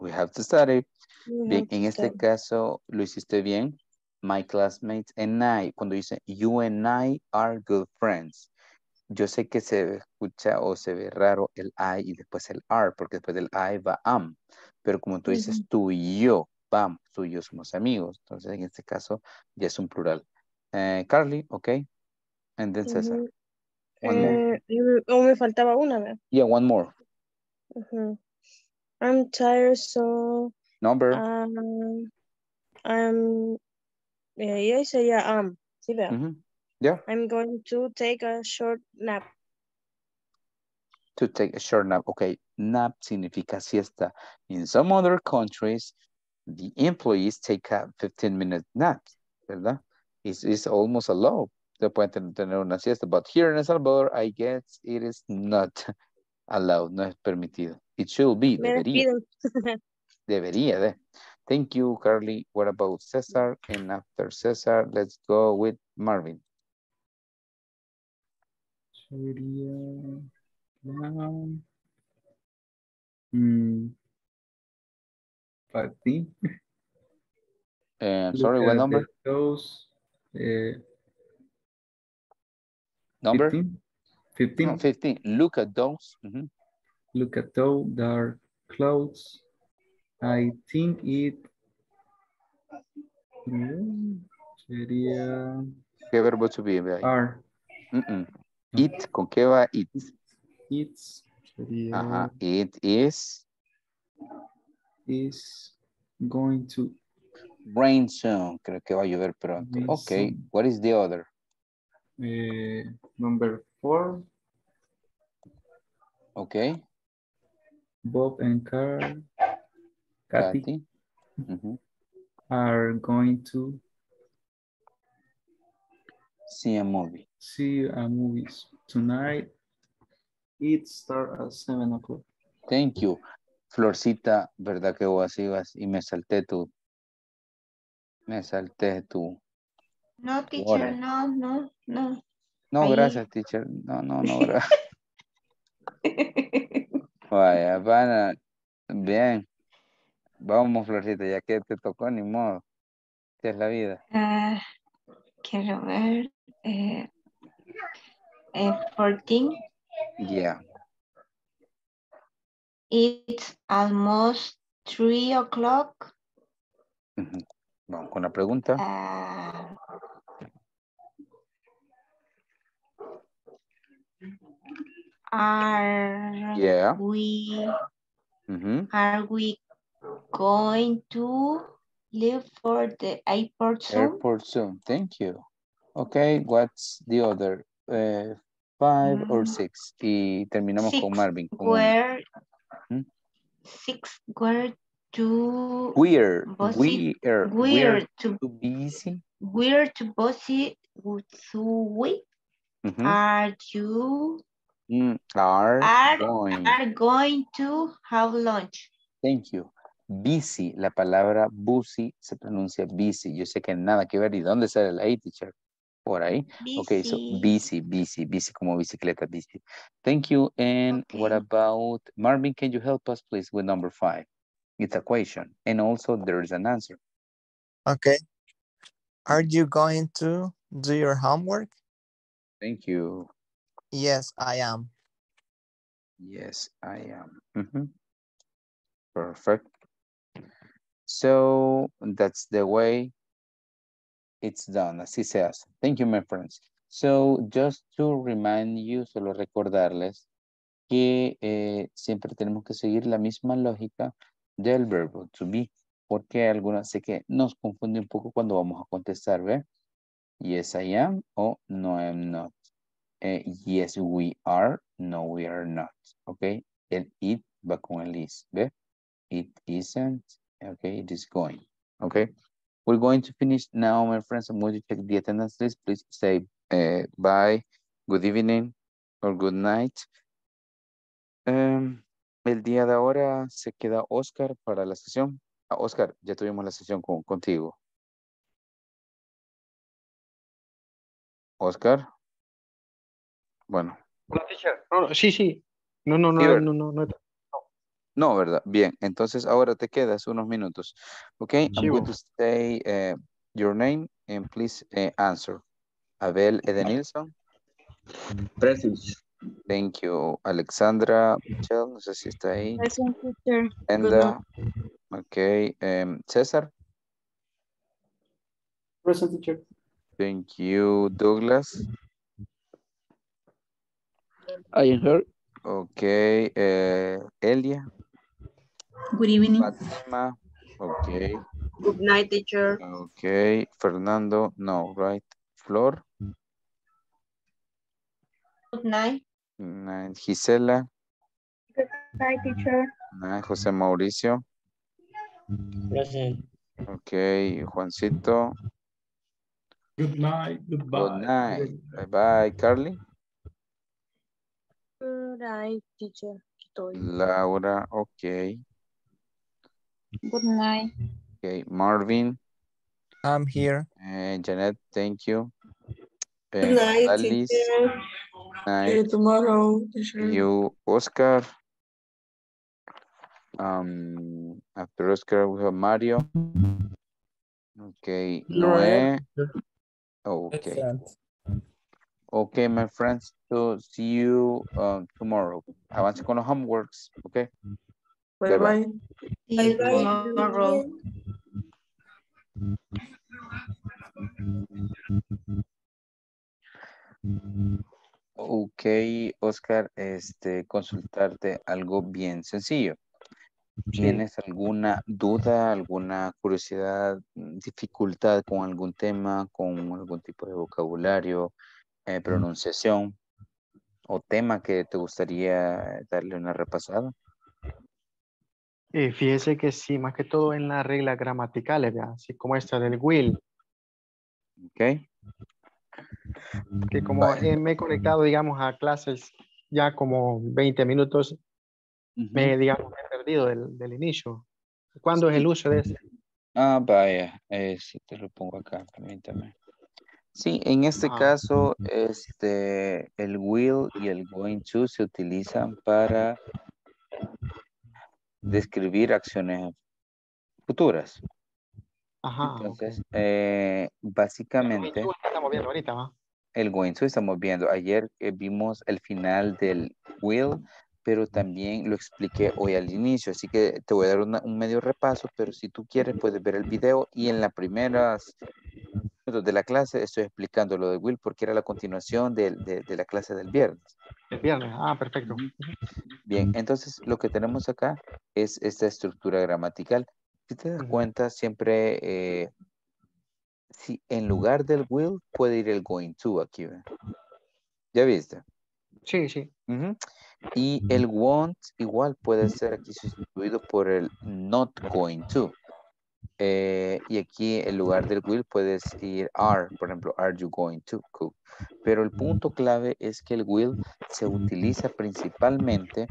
we have to study. We bien, en este study. Caso lo hiciste bien. My classmates and I, cuando dice you and I are good friends. Yo sé que se escucha o se ve raro el I y después el are, porque después del I va am. Pero como tú dices, uh-huh. tú y yo, vamos, tú y yo somos amigos. Entonces, en este caso, ya es un plural. Uh, Carly, ok. And then César. Uh-huh. One more. Uh, me faltaba una, ¿verdad? Yeah, one more. Uh-huh. I'm tired, so... Number. Um, I'm... Yeah, yeah, yeah, yeah um, sí, vea. Uh-huh. Yeah. I'm going to take a short nap. To take a short nap. Okay. Nap significa siesta. In some other countries, the employees take a fifteen minute nap. ¿Verdad? It's, it's almost a law. They pueden tener una siesta. But here in El Salvador, I guess it is not allowed. No es permitido. It should be. Debería. Debería de. Thank you, Carly. What about César? And after César, let's go with Marvin. Sería mm. Fati. Uh, sorry, what number? Those, uh, number? fifteen? fifteen? No, fifteen. Look at those. Mm-hmm. Look at those dark clouds. I think it... Mm. Sería... ¿Qué verbo to be? Are. Mm-mm. It, ¿con qué va it? It's. Sería, Ajá, it is. Is going to. Rain soon, creo que va a llover pronto. Rain ok, soon. What is the other? Eh, number four. Ok. Bob and Carl. Kathy. Kathy. Mm-hmm. Are going to. See a movie. See a movie tonight. It starts at seven o'clock. Thank you, Florcita. Verdad que vos ibas y me salté tu, me salté tu. No, teacher, hora. no, no, no. No, Ahí. gracias, teacher. No, no, no, gracias. Vaya, van a, bien. Vamos, Florcita, ya que te tocó ni modo. Esta es la vida. Ah, quiero ver. Eh, eh, fourteen. Yeah. It's almost three o'clock. Mm-hmm. Vamos con la pregunta. Uh, are yeah. we mm-hmm. are we going to leave for the airport soon? Airport soon. Thank you. Okay, what's the other? Uh, five mm. or six. Y terminamos six, con Marvin. Con... Where, hmm? Six, where to... Weird. Bossy, weird. Weird to, to busy. Weird to bossy. To we. Mm -hmm. Are you... Mm, are, are, going. are going to have lunch. Thank you. Busy. La palabra busy se pronuncia busy. Yo sé que nada que ver. ¿Y dónde sale la A, teacher? Por ahí. Busy. Okay, so busy, busy, busy, como bicicleta, busy. Thank you. And okay. What about, Marvin, can you help us, please, with number five? It's a question. And also there is an answer. Okay. Are you going to do your homework? Thank you. Yes, I am. Yes, I am. Mm-hmm. Perfect. So that's the way it's done, así se hace. Thank you, my friends. So, just to remind you, solo recordarles que eh, siempre tenemos que seguir la misma lógica del verbo to be, porque algunas sé que nos confunde un poco cuando vamos a contestar, ¿ve? Yes, I am, o no, I am not. Eh, yes, we are, no, we are not, ¿ok? el it va con el is, ¿ve? It isn't, okay, it is going, okay? We're going to finish now, my friends. I'm going to check the attendance list. Please say uh, bye, good evening, or good night. Um, el día de ahora se queda Oscar para la sesión. Ah, Oscar, ya tuvimos la sesión con, contigo. Oscar. Bueno. Hola, teacher. No, no, sí, sí. No, no, no, no, no, no. No, ¿verdad? Bien, entonces ahora te quedas unos minutos. Okay, sí, I'm bueno. going to say uh, your name and please uh, answer. Abel Edenilson. Present. Thank you. Alexandra Michelle, no sé si está ahí. Present, teacher. And, uh, okay, um, César. Present, teacher. Thank you. Douglas. I am here. Okay. Uh, Elia. Good evening. Fatima. Okay. Good night, teacher. Okay. Fernando. No, right. Flor. Good night. Night. Gisela. Good night, teacher. Night. José Mauricio. Present. Okay. Juancito. Good night. Goodbye. Good night. Bye-bye. Carly. Good night, teacher. Laura. Okay. Good night. Okay. Marvin. I'm here. And Janet, thank you. Good night, Odalis. Teacher. Night. See you tomorrow, teacher. You, Oscar. Um. After Oscar, we have Mario. Okay. Noé. Okay. Excellent. Okay, my friends. So see you um, tomorrow. Avance con los homeworks. Okay. Bye bye. Bye bye. Tomorrow. Okay, Oscar. Este, consultarte algo bien sencillo. ¿Tienes alguna duda, alguna curiosidad, dificultad con algún tema, con algún tipo de vocabulario, eh, pronunciación o tema que te gustaría darle una repasada? Eh, fíjese que sí, más que todo en las reglas gramaticales, ¿verdad? Así como esta del will. Ok. Que como vale. eh, me he conectado, digamos, a clases ya como veinte minutos, uh-huh. me, digamos, Del, del inicio. ¿Cuándo sí. es el uso de ese? Ah, vaya, eh, si te lo pongo acá, permítame. Sí, en este ah. caso, este, el will y el going to se utilizan para describir acciones futuras. Ajá. Entonces, eh, básicamente... El going to estamos viendo ahorita, ¿no? El going to estamos viendo. Ayer eh, vimos el final del will, pero también lo expliqué hoy al inicio, así que te voy a dar una, un medio repaso, pero si tú quieres puedes ver el video y en las primeras minutos de la clase estoy explicando lo de Will porque era la continuación de, de, de la clase del viernes. El viernes, ah, perfecto. Bien, entonces lo que tenemos acá es esta estructura gramatical. Si te das cuenta, siempre, eh, si en lugar del will puede ir el going to aquí, ¿verdad? ¿Ya viste? Sí, sí. Uh-huh. Y el want igual puede ser aquí sustituido por el not going to. Eh, y aquí en lugar del will puedes ir are, por ejemplo, are you going to cook? Pero el punto clave es que el will se utiliza principalmente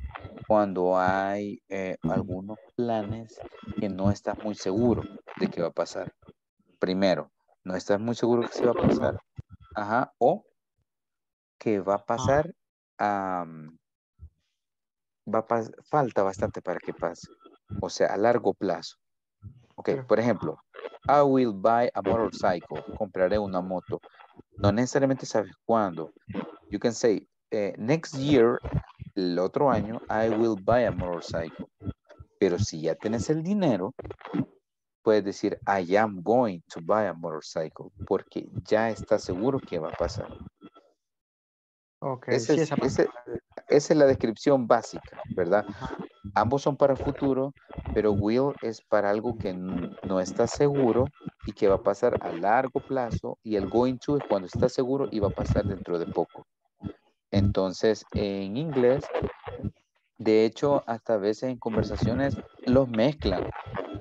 cuando hay eh, algunos planes que no estás muy seguro de qué va a pasar. Primero, no estás muy seguro que se va a pasar. Ajá, o que va a pasar a... Um, Va falta bastante para que pase, o sea, a largo plazo. Ok, por ejemplo, I will buy a motorcycle, compraré una moto. No necesariamente sabes cuándo. You can say, eh, next year, el otro año, I will buy a motorcycle. Pero si ya tienes el dinero, puedes decir, I am going to buy a motorcycle, porque ya estás seguro que va a pasar. Okay, ese sí, es, esa ese, esa es la descripción básica, ¿verdad? Ambos son para futuro, pero will es para algo que no, no estás seguro y que va a pasar a largo plazo, y el going to es cuando estás seguro y va a pasar dentro de poco. Entonces, en inglés, De hecho, hasta a veces en conversaciones los mezclan.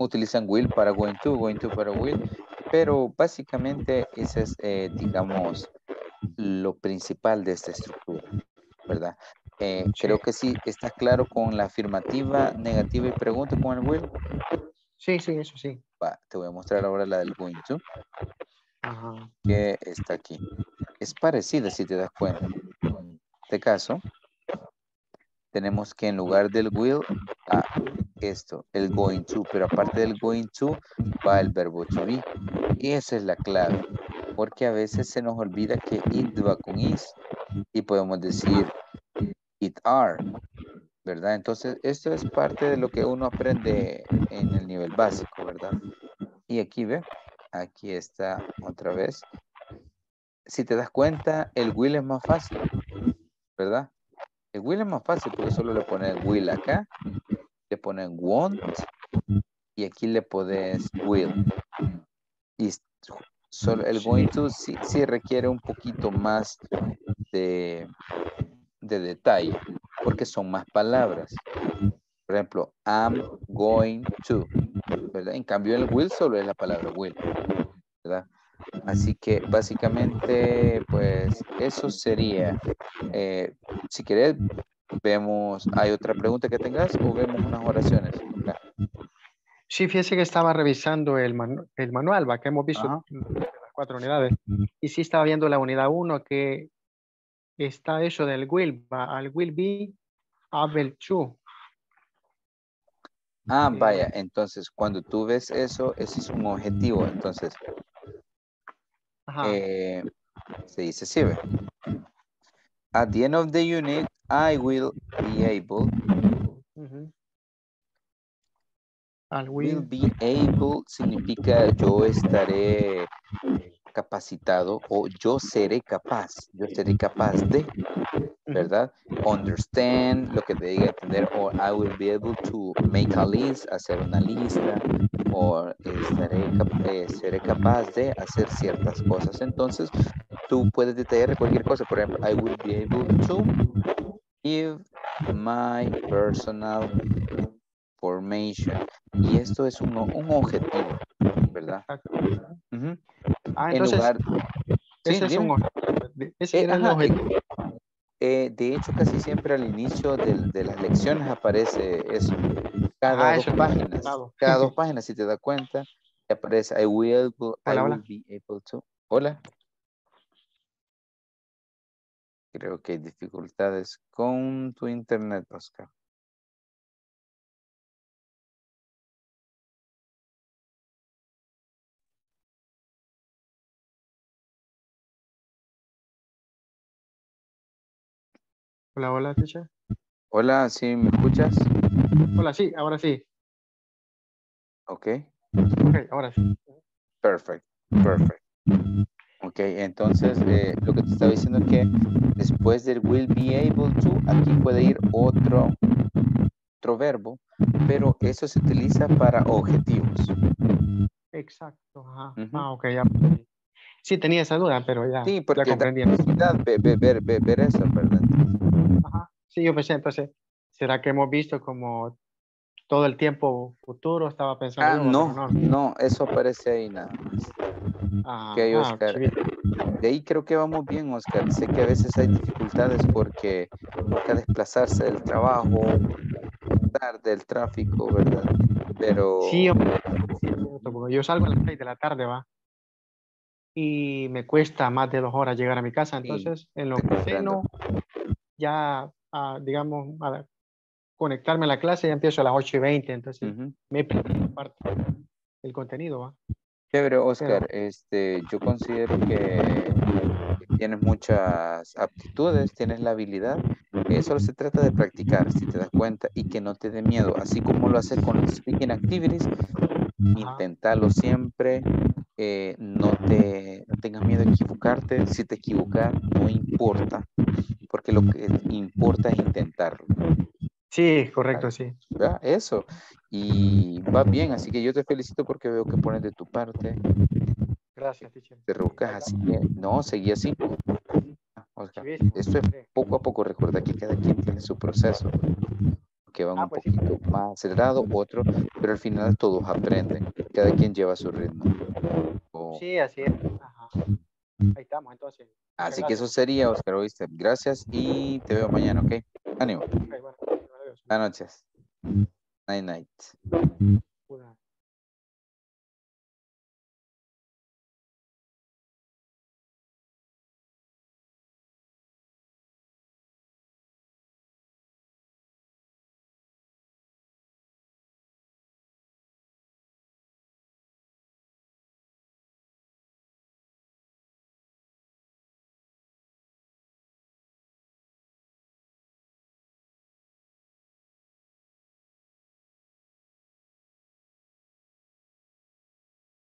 Utilizan will para going to, going to para will. Pero básicamente ese es, eh, digamos, lo principal de esta estructura, ¿verdad? Eh, sí. Creo que sí, ¿estás claro con la afirmativa, negativa y pregunta con el will? Sí, sí, eso sí. Va, te voy a mostrar ahora la del going to. Ajá. Que está aquí. Es parecida si te das cuenta. En este caso, tenemos que en lugar del will, a esto, el going to. Pero aparte del going to, va el verbo to be. Y esa es la clave. Porque a veces se nos olvida que it va con is. Y podemos decir it are. ¿Verdad? Entonces, esto es parte de lo que uno aprende en el nivel básico, ¿verdad? Y aquí ve, aquí está otra vez. Si te das cuenta, el will es más fácil, ¿verdad? El will es más fácil porque solo le ponen will acá, le ponen want y aquí le pones will. Y solo el going to sí, sí requiere un poquito más de, de detalle. Porque son más palabras. Por ejemplo, I'm going to. ¿Verdad? En cambio, el will solo es la palabra will. ¿Verdad? Así que básicamente, pues, eso sería. Eh, si querés, vemos, ¿hay otra pregunta que tengas o vemos unas oraciones? ¿Verdad? Sí, fíjese que estaba revisando el, manu el manual, ¿va? Que hemos visto. Ajá. Las cuatro unidades. Y sí estaba viendo la unidad uno que... Está eso del will, al will be, Abel to. Ah, vaya, entonces cuando tú ves eso, ese es un objetivo, entonces. Ajá. Eh, se dice, sí, ve. At the end of the unit, I will be able. Uh-huh. Al will. will be able significa yo estaré... capacitado o yo seré capaz, yo seré capaz de, ¿verdad? Understand, lo que te diga entender, o I will be able to make a list, hacer una lista, o estaré, eh, seré capaz de hacer ciertas cosas. Entonces, tú puedes detallar cualquier cosa, por ejemplo, I will be able to give my personal information. Y esto es un, un objetivo, ¿verdad? Uh-huh. Ah, entonces, en lugar... ese sí, es un... ese eh, ajá, objetivo. Eh, de hecho, casi siempre al inicio de, de las lecciones aparece eso. Cada ah, dos eso páginas. Cada dos páginas, si te das cuenta, aparece I will, I hola, will hola. be able to. Hola. Creo que hay dificultades con tu internet, Oscar. Hola, hola, teacher. Hola, ¿sí me escuchas? Hola, sí, ahora sí. Ok. Ok, ahora sí. Perfecto, perfecto. Ok, entonces eh, lo que te estaba diciendo es que después del will be able to, aquí puede ir otro, otro verbo, pero eso se utiliza para objetivos. Exacto, ajá. Uh-huh. Ah, ok, ya. Sí, tenía esa duda, pero ya. Sí, porque ya comprendí. Ver, ver, ver, ver eso, ¿verdad? Sí, yo pensé, entonces, ¿será que hemos visto como todo el tiempo futuro? Estaba pensando. Ah, no, no, no, eso aparece ahí nada más. Ah, okay, Oscar. Ah, de ahí creo que vamos bien, Oscar. Sé que a veces hay dificultades porque toca desplazarse del trabajo, tarde, el tráfico, ¿verdad? Pero... Sí, yo, yo salgo a las seis de la tarde, va. Y me cuesta más de dos horas llegar a mi casa. Entonces, sí, en lo que ceno, ya... A, digamos, a conectarme a la clase, ya empiezo a las ocho y veinte, entonces uh-huh. me parte el contenido, ¿va? Chévere, Oscar, Pero... este, yo considero que tienes muchas aptitudes, tienes la habilidad, eh, solo se trata de practicar, si te das cuenta, y que no te dé miedo, así como lo haces con los speaking activities, uh-huh. inténtalo siempre, eh, no, te, no tengas miedo de equivocarte, si te equivocas, no importa. Porque lo que importa es intentarlo. Sí, correcto, sí. ¿Verdad? Eso. Y va bien, así que yo te felicito porque veo que pones de tu parte. Gracias, teacher. Te rebuscas así. No, seguí así. Oscar, esto es poco a poco. Recuerda que cada quien tiene su proceso. que van ah, un pues poquito sí. más acelerado, otros, pero al final todos aprenden, cada quien lleva su ritmo. Oh. Sí, así es. Ajá. Ahí estamos, entonces. Así que eso sería, Oscar, ¿oíste? Gracias y te veo mañana, ¿ok? Ánimo. Okay, bueno, buenas noches. Night, night.